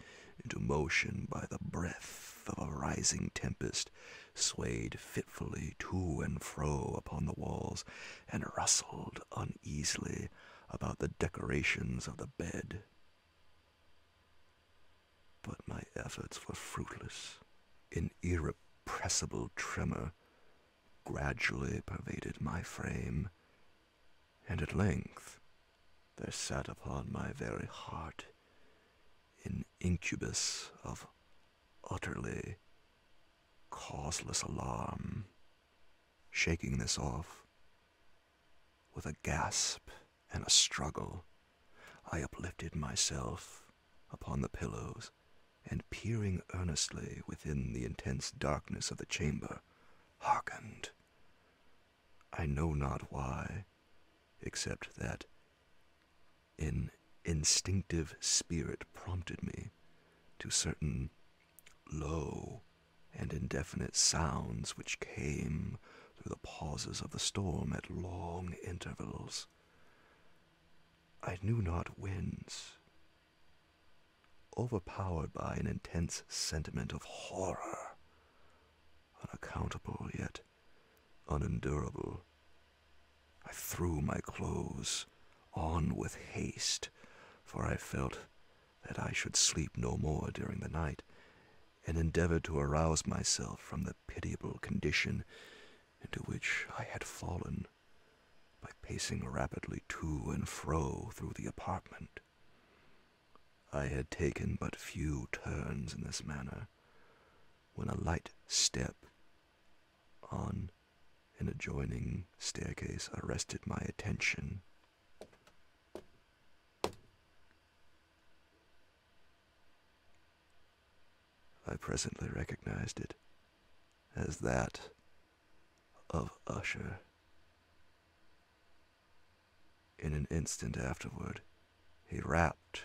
into motion by the breath of a rising tempest, swayed fitfully to and fro upon the walls, and rustled uneasily about the decorations of the bed. But my efforts were fruitless. An irrepressible tremor gradually pervaded my frame, and at length there sat upon my very heart an incubus of utterly causeless alarm. Shaking this off, with a gasp and a struggle, I uplifted myself upon the pillows, and peering earnestly within the intense darkness of the chamber, hearkened. I know not why, except that an instinctive spirit prompted me to certain low and indefinite sounds which came through the pauses of the storm at long intervals. I knew not whence. Overpowered by an intense sentiment of horror, unaccountable yet unendurable, I threw my clothes on with haste, for I felt that I should sleep no more during the night, and endeavored to arouse myself from the pitiable condition into which I had fallen by pacing rapidly to and fro through the apartment. I had taken but few turns in this manner, when a light step on an adjoining staircase arrested my attention. I presently recognized it as that of Usher. In an instant afterward, he rapped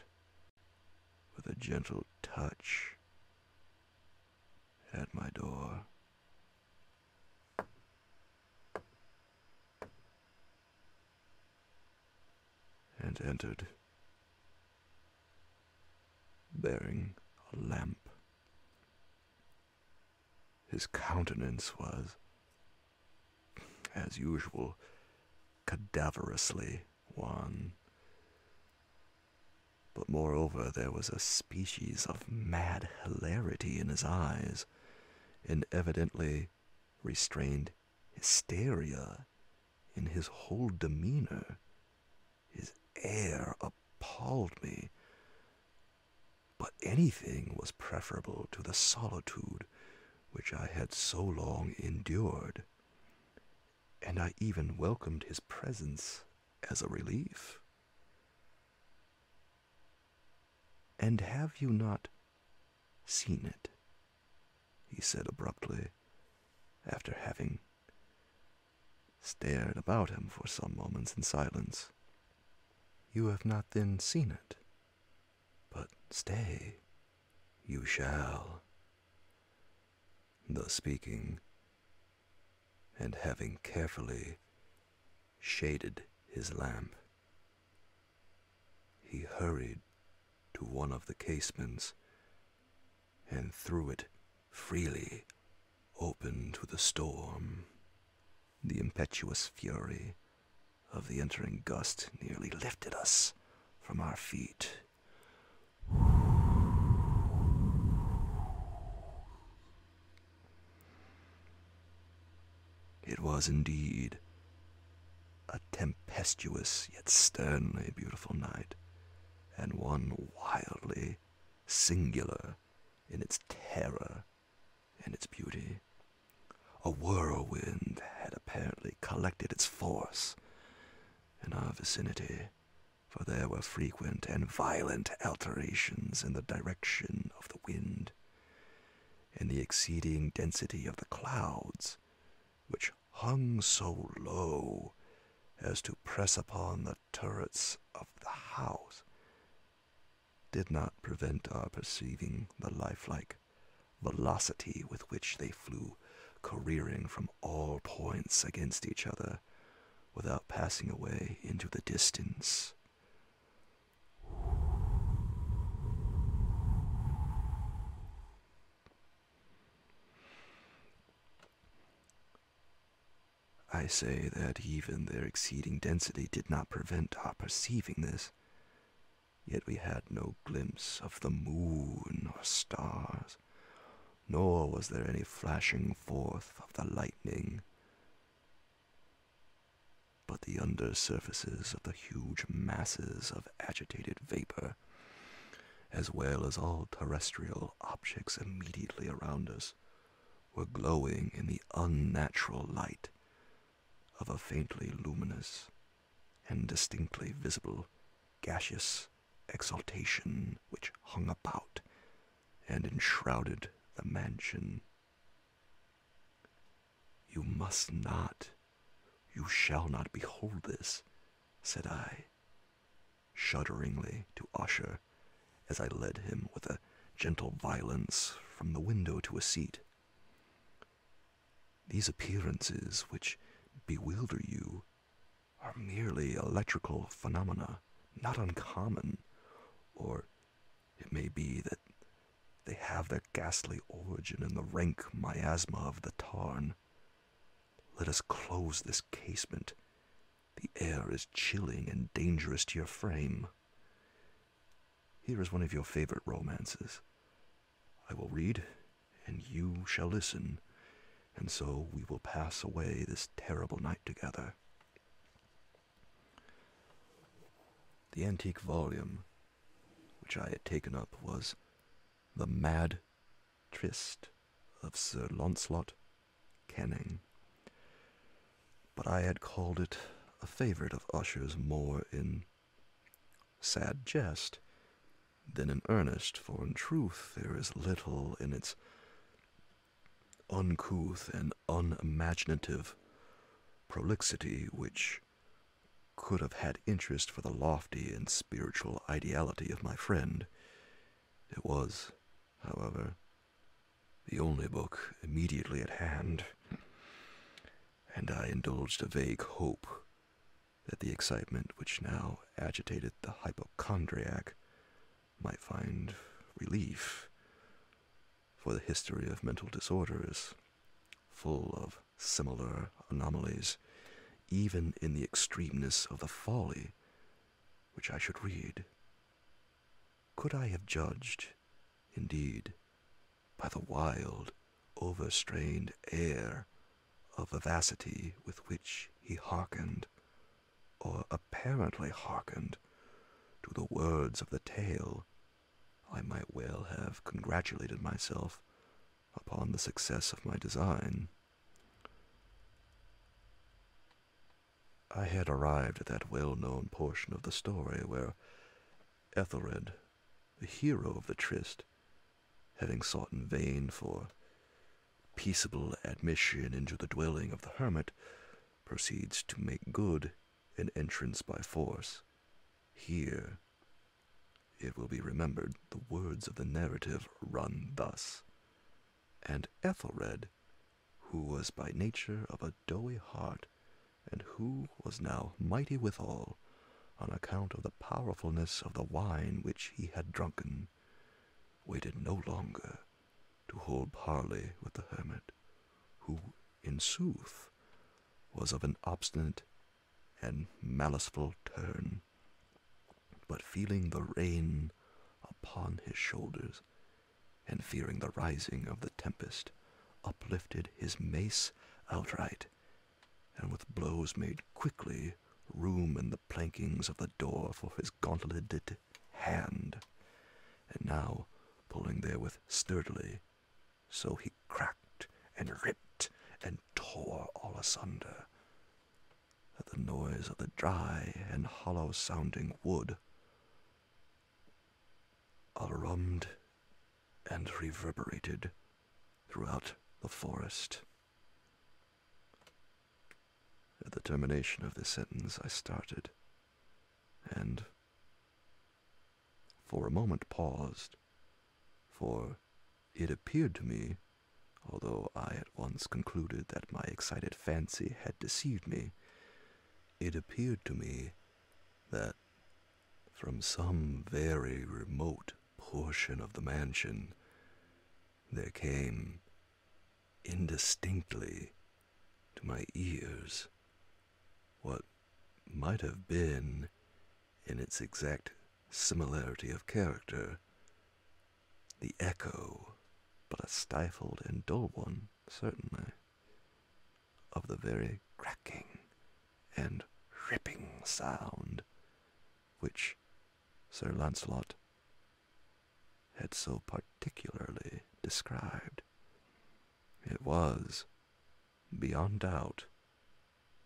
with a gentle touch at my door. And entered, bearing a lamp. His countenance was, as usual, cadaverously wan, but moreover there was a species of mad hilarity in his eyes, and evidently restrained hysteria in his whole demeanor. His air appalled me, but anything was preferable to the solitude which I had so long endured, and I even welcomed his presence as a relief. "And have you not seen it?" he said abruptly, after having stared about him for some moments in silence. "You have not then seen it? But stay, you shall." Thus speaking, and having carefully shaded his lamp, he hurried to one of the casements and threw it freely open to the storm. The impetuous fury of the entering gust nearly lifted us from our feet. It was indeed a tempestuous yet sternly beautiful night, and one wildly singular in its terror and its beauty. A whirlwind had apparently collected its force in our vicinity, for there were frequent and violent alterations in the direction of the wind, and the exceeding density of the clouds, which hung so low as to press upon the turrets of the house, did not prevent our perceiving the lifelike velocity with which they flew, careering from all points against each other, without passing away into the distance. I say that even their exceeding density did not prevent our perceiving this, yet we had no glimpse of the moon or stars, nor was there any flashing forth of the lightning. But the undersurfaces of the huge masses of agitated vapor, as well as all terrestrial objects immediately around us, were glowing in the unnatural light of a faintly luminous and distinctly visible gaseous exaltation which hung about and enshrouded the mansion. "You must not, you shall not behold this," said I, shudderingly, to Usher, as I led him with a gentle violence from the window to a seat. "These appearances which bewilder you are merely electrical phenomena, not uncommon, or it may be that they have their ghastly origin in the rank miasma of the tarn. Let us close this casement. The air is chilling and dangerous to your frame. Here is one of your favorite romances. I will read, and you shall listen, and so we will pass away this terrible night together." The antique volume, which I had taken up was The Mad Tryst of Sir Launcelot Canning, but I had called it a favourite of Usher's more in sad jest than in earnest, for in truth there is little in its uncouth and unimaginative prolixity which could have had interest for the lofty and spiritual ideality of my friend. It was, however, the only book immediately at hand, and I indulged a vague hope that the excitement which now agitated the hypochondriac might find relief, for the history of mental disorder is full of similar anomalies, even in the extremeness of the folly which I should read. Could I have judged, indeed, by the wild, overstrained air of vivacity with which he hearkened, or apparently hearkened, to the words of the tale, I might well have congratulated myself upon the success of my design. I had arrived at that well-known portion of the story where Ethelred, the hero of the tryst, having sought in vain for peaceable admission into the dwelling of the hermit, proceeds to make good an entrance by force. Here, it will be remembered, the words of the narrative run thus: And Ethelred, who was by nature of a doughy heart, and who was now mighty withal, on account of the powerfulness of the wine which he had drunken, waited no longer to hold parley with the hermit, who, in sooth, was of an obstinate and maliceful turn, but feeling the rain upon his shoulders, and fearing the rising of the tempest, uplifted his mace outright, and with blows made quickly room in the plankings of the door for his gauntleted hand, and now pulling therewith sturdily, so he cracked and ripped and tore all asunder, that the noise of the dry and hollow-sounding wood alarmed and reverberated throughout the forest. At the termination of this sentence I started, and for a moment paused, for it appeared to me, although I at once concluded that my excited fancy had deceived me, it appeared to me that from some very remote portion of the mansion there came indistinctly to my ears what might have been, in its exact similarity of character, the echo, but a stifled and dull one, certainly, of the very cracking and ripping sound which Sir Launcelot had so particularly described. It was, beyond doubt,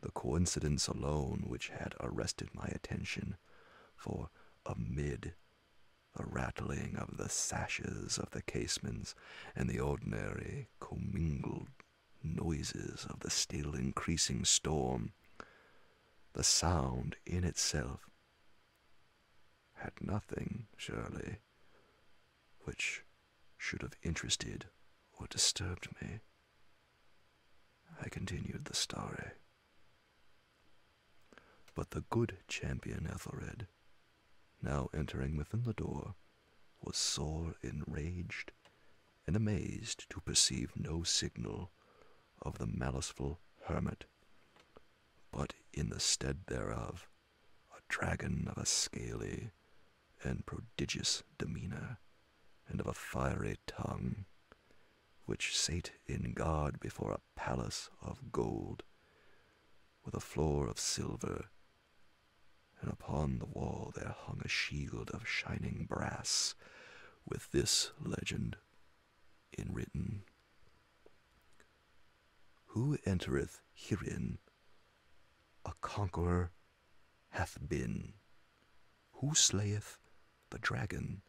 the coincidence alone which had arrested my attention, for amid the rattling of the sashes of the casements and the ordinary commingled noises of the still increasing storm, the sound in itself had nothing, surely, which should have interested or disturbed me. I continued the story. But the good champion Ethelred, now entering within the door, was sore enraged and amazed to perceive no signal of the maliceful hermit, but in the stead thereof, a dragon of a scaly and prodigious demeanor, and of a fiery tongue, which sate in guard before a palace of gold, with a floor of silver, and upon the wall there hung a shield of shining brass, with this legend enwritten: Who entereth herein, a conqueror hath been. Who slayeth the dragon,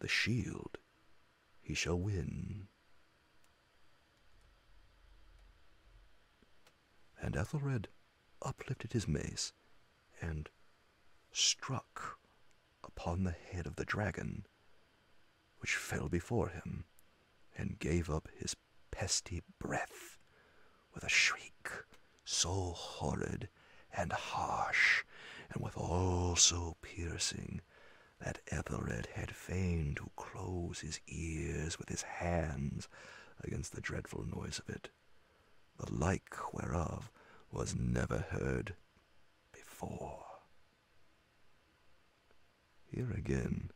the shield he shall win. And Ethelred uplifted his mace and struck upon the head of the dragon, which fell before him, and gave up his pesky breath with a shriek so horrid and harsh, and withal so piercing, that Ethelred had fain to close his ears with his hands against the dreadful noise of it, the like whereof was never heard before. Here again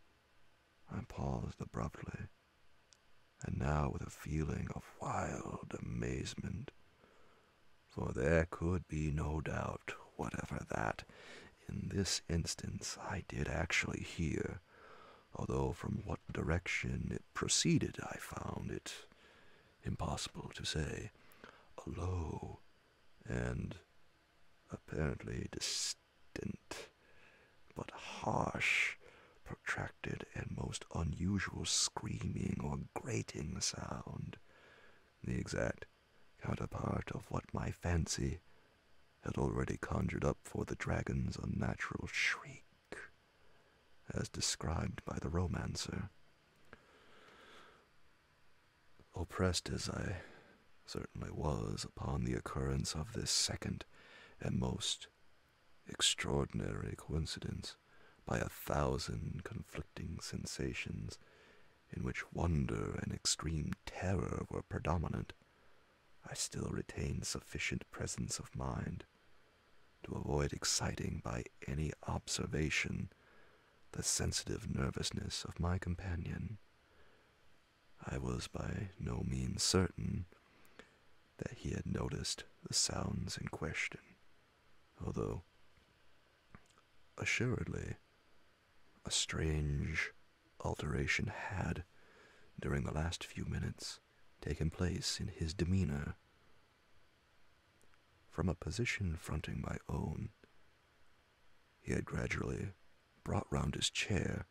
I paused abruptly, and now with a feeling of wild amazement, for there could be no doubt whatever that, in this instance, I did actually hear, although from what direction it proceeded I found it impossible to say, a low and apparently distant, but harsh, protracted, and most unusual screaming or grating sound, the exact counterpart of what my fancy had already conjured up for the dragon's unnatural shriek, as described by the romancer. Oppressed as I certainly was upon the occurrence of this second and most extraordinary coincidence, by a thousand conflicting sensations, in which wonder and extreme terror were predominant, I still retained sufficient presence of mind to avoid exciting by any observation the sensitive nervousness of my companion. I was by no means certain that he had noticed the sounds in question, although assuredly a strange alteration had, during the last few minutes, taken place in his demeanor. From a position fronting my own, he had gradually brought round his chair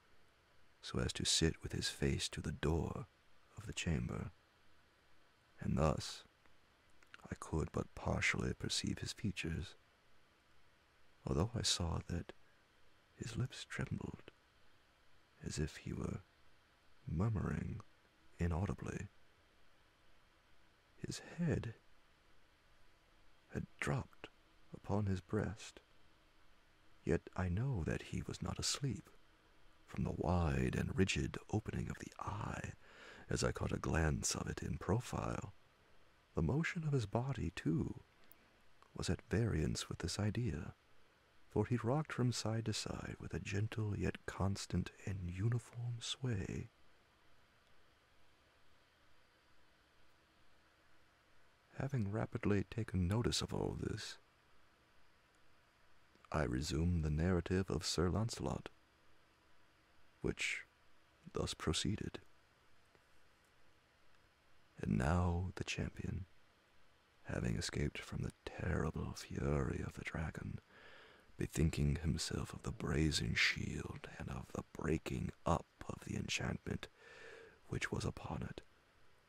so as to sit with his face to the door of the chamber, and thus I could but partially perceive his features, although I saw that his lips trembled as if he were murmuring inaudibly. His head had dropped upon his breast, yet I know that he was not asleep, from the wide and rigid opening of the eye, as I caught a glance of it in profile. The motion of his body, too, was at variance with this idea, for he rocked from side to side with a gentle yet constant and uniform sway. Having rapidly taken notice of all this, I resumed the narrative of Sir Launcelot, which thus proceeded. And now the champion, having escaped from the terrible fury of the dragon, bethinking himself of the brazen shield and of the breaking up of the enchantment which was upon it,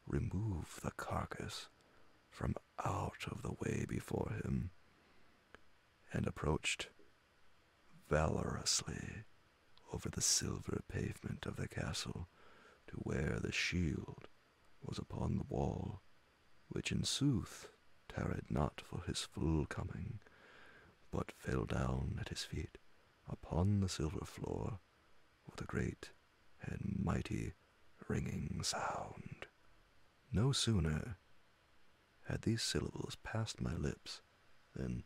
removed the carcass from out of the way before him, and approached valorously over the silver pavement of the castle to where the shield was upon the wall, which in sooth tarried not for his full coming, but fell down at his feet upon the silver floor with a great and mighty ringing sound. No sooner had these syllables passed my lips than,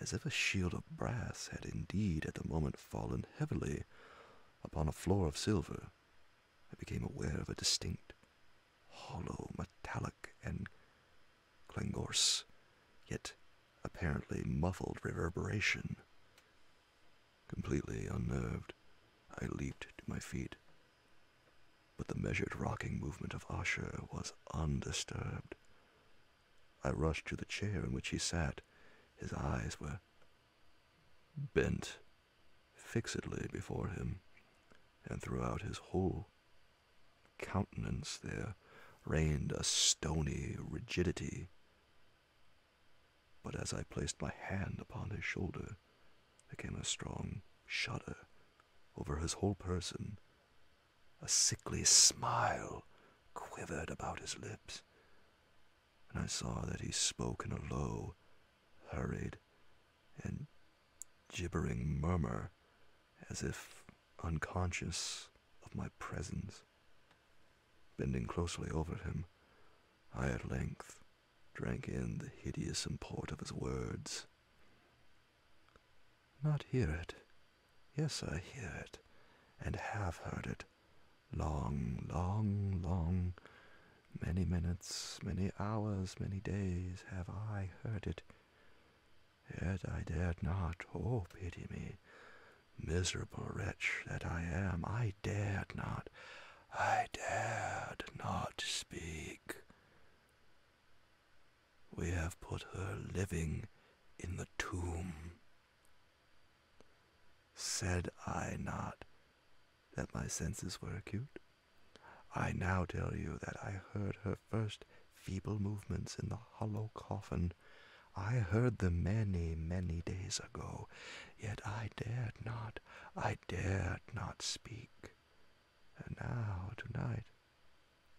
as if a shield of brass had indeed at the moment fallen heavily upon a floor of silver, I became aware of a distinct, hollow, metallic, and clangorous, yet apparently muffled reverberation. Completely unnerved, I leaped to my feet. But the measured rocking movement of Asher was undisturbed. I rushed to the chair in which he sat. His eyes were bent fixedly before him, and throughout his whole countenance there reigned a stony rigidity. But as I placed my hand upon his shoulder, there came a strong shudder over his whole person. A sickly smile quivered about his lips, and I saw that he spoke in a low, hurried, and gibbering murmur, as if unconscious of my presence. Bending closely over him, I at length drank in the hideous import of his words. Not hear it. Yes, I hear it, and have heard it. Long, long, long, many minutes, many hours, many days have I heard it. Yet I dared not, oh, pity me, miserable wretch that I am, I dared not, I dared not speak. We have put her living in the tomb. Said I not that my senses were acute? I now tell you that I heard her first feeble movements in the hollow coffin. I heard them many, many days ago, yet I dared not, I dared not speak. And now, tonight,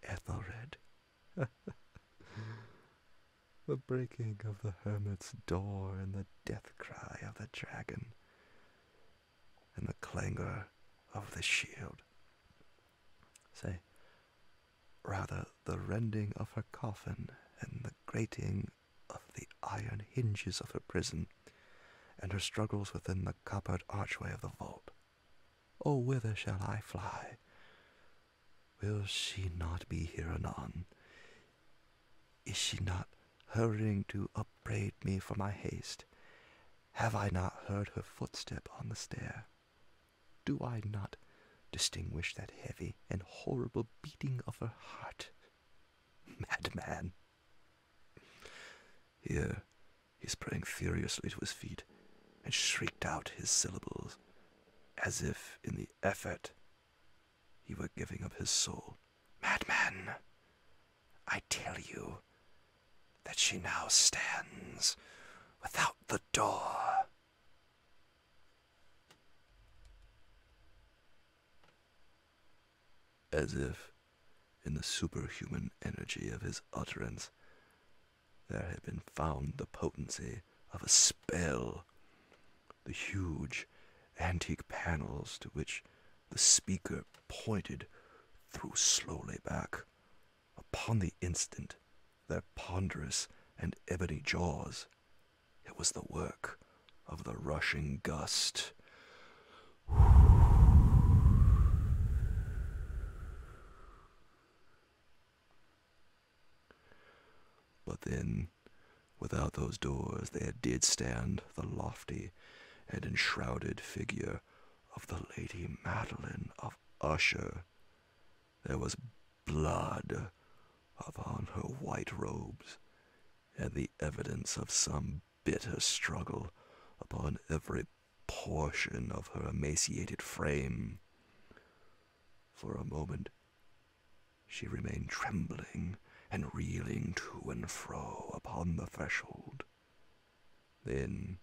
Ethelred, the breaking of the hermit's door and the death cry of the dragon, and the clangor of the shield. Say, rather, the rending of her coffin and the grating of the iron hinges of her prison, and her struggles within the coppered archway of the vault. Oh, whither shall I fly? Will she not be here anon? Is she not hurrying to upbraid me for my haste? Have I not heard her footstep on the stair? Do I not distinguish that heavy and horrible beating of her heart? Madman! Here he sprang furiously to his feet and shrieked out his syllables, as if in the effort he were giving up his soul. Madman! I tell you that she now stands without the door. As if, in the superhuman energy of his utterance, there had been found the potency of a spell. The huge, antique panels to which the speaker pointed threw slowly back. Upon the instant, their ponderous and ebony jaws. It was the work of the rushing gust. But then, without those doors, there did stand the lofty and enshrouded figure of the Lady Madeline of Usher. There was blood upon her white robes, and the evidence of some bitter struggle upon every portion of her emaciated frame. For a moment, she remained trembling and reeling to and fro upon the threshold. Then,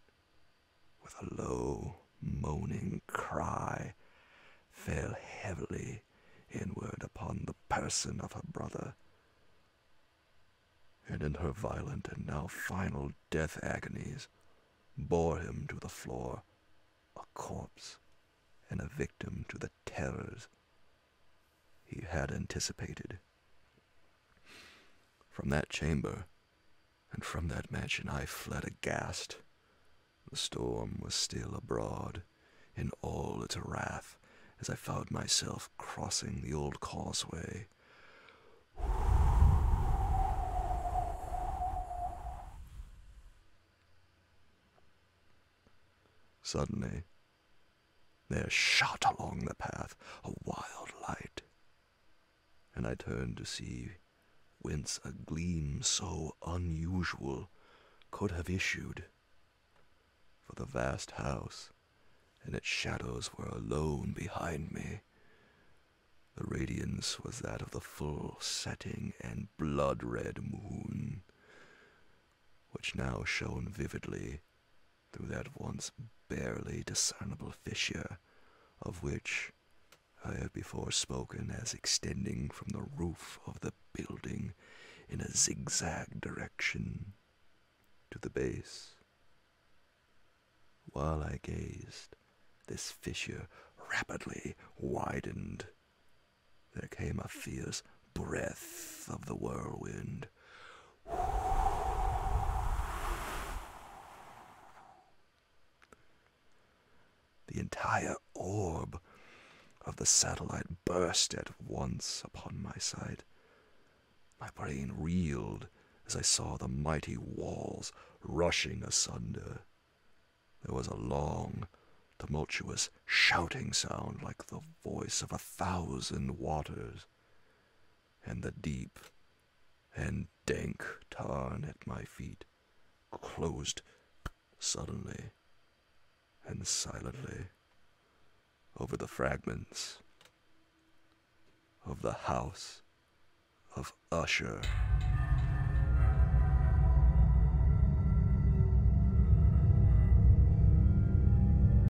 with a low, moaning cry, fell heavily inward upon the person of her brother, and in her violent and now final death agonies, bore him to the floor, a corpse and a victim to the terrors he had anticipated. From that chamber, and from that mansion, I fled aghast. The storm was still abroad, in all its wrath, as I found myself crossing the old causeway. Suddenly, There shot along the path a wild light, and I turned to see whence a gleam so unusual could have issued, for the vast house and its shadows were alone behind me. The radiance was that of the full setting and blood-red moon, which now shone vividly through that once barely discernible fissure of which I have before spoken as extending from the roof of the building in a zigzag direction to the base. While I gazed, this fissure rapidly widened. There came a fierce breath of the whirlwind, the entire orb of the satellite burst at once upon my sight. My brain reeled as I saw the mighty walls rushing asunder. There was a long, tumultuous shouting sound like the voice of a thousand waters, and the deep and dank tarn at my feet closed suddenly and silently over the fragments of the house of Usher.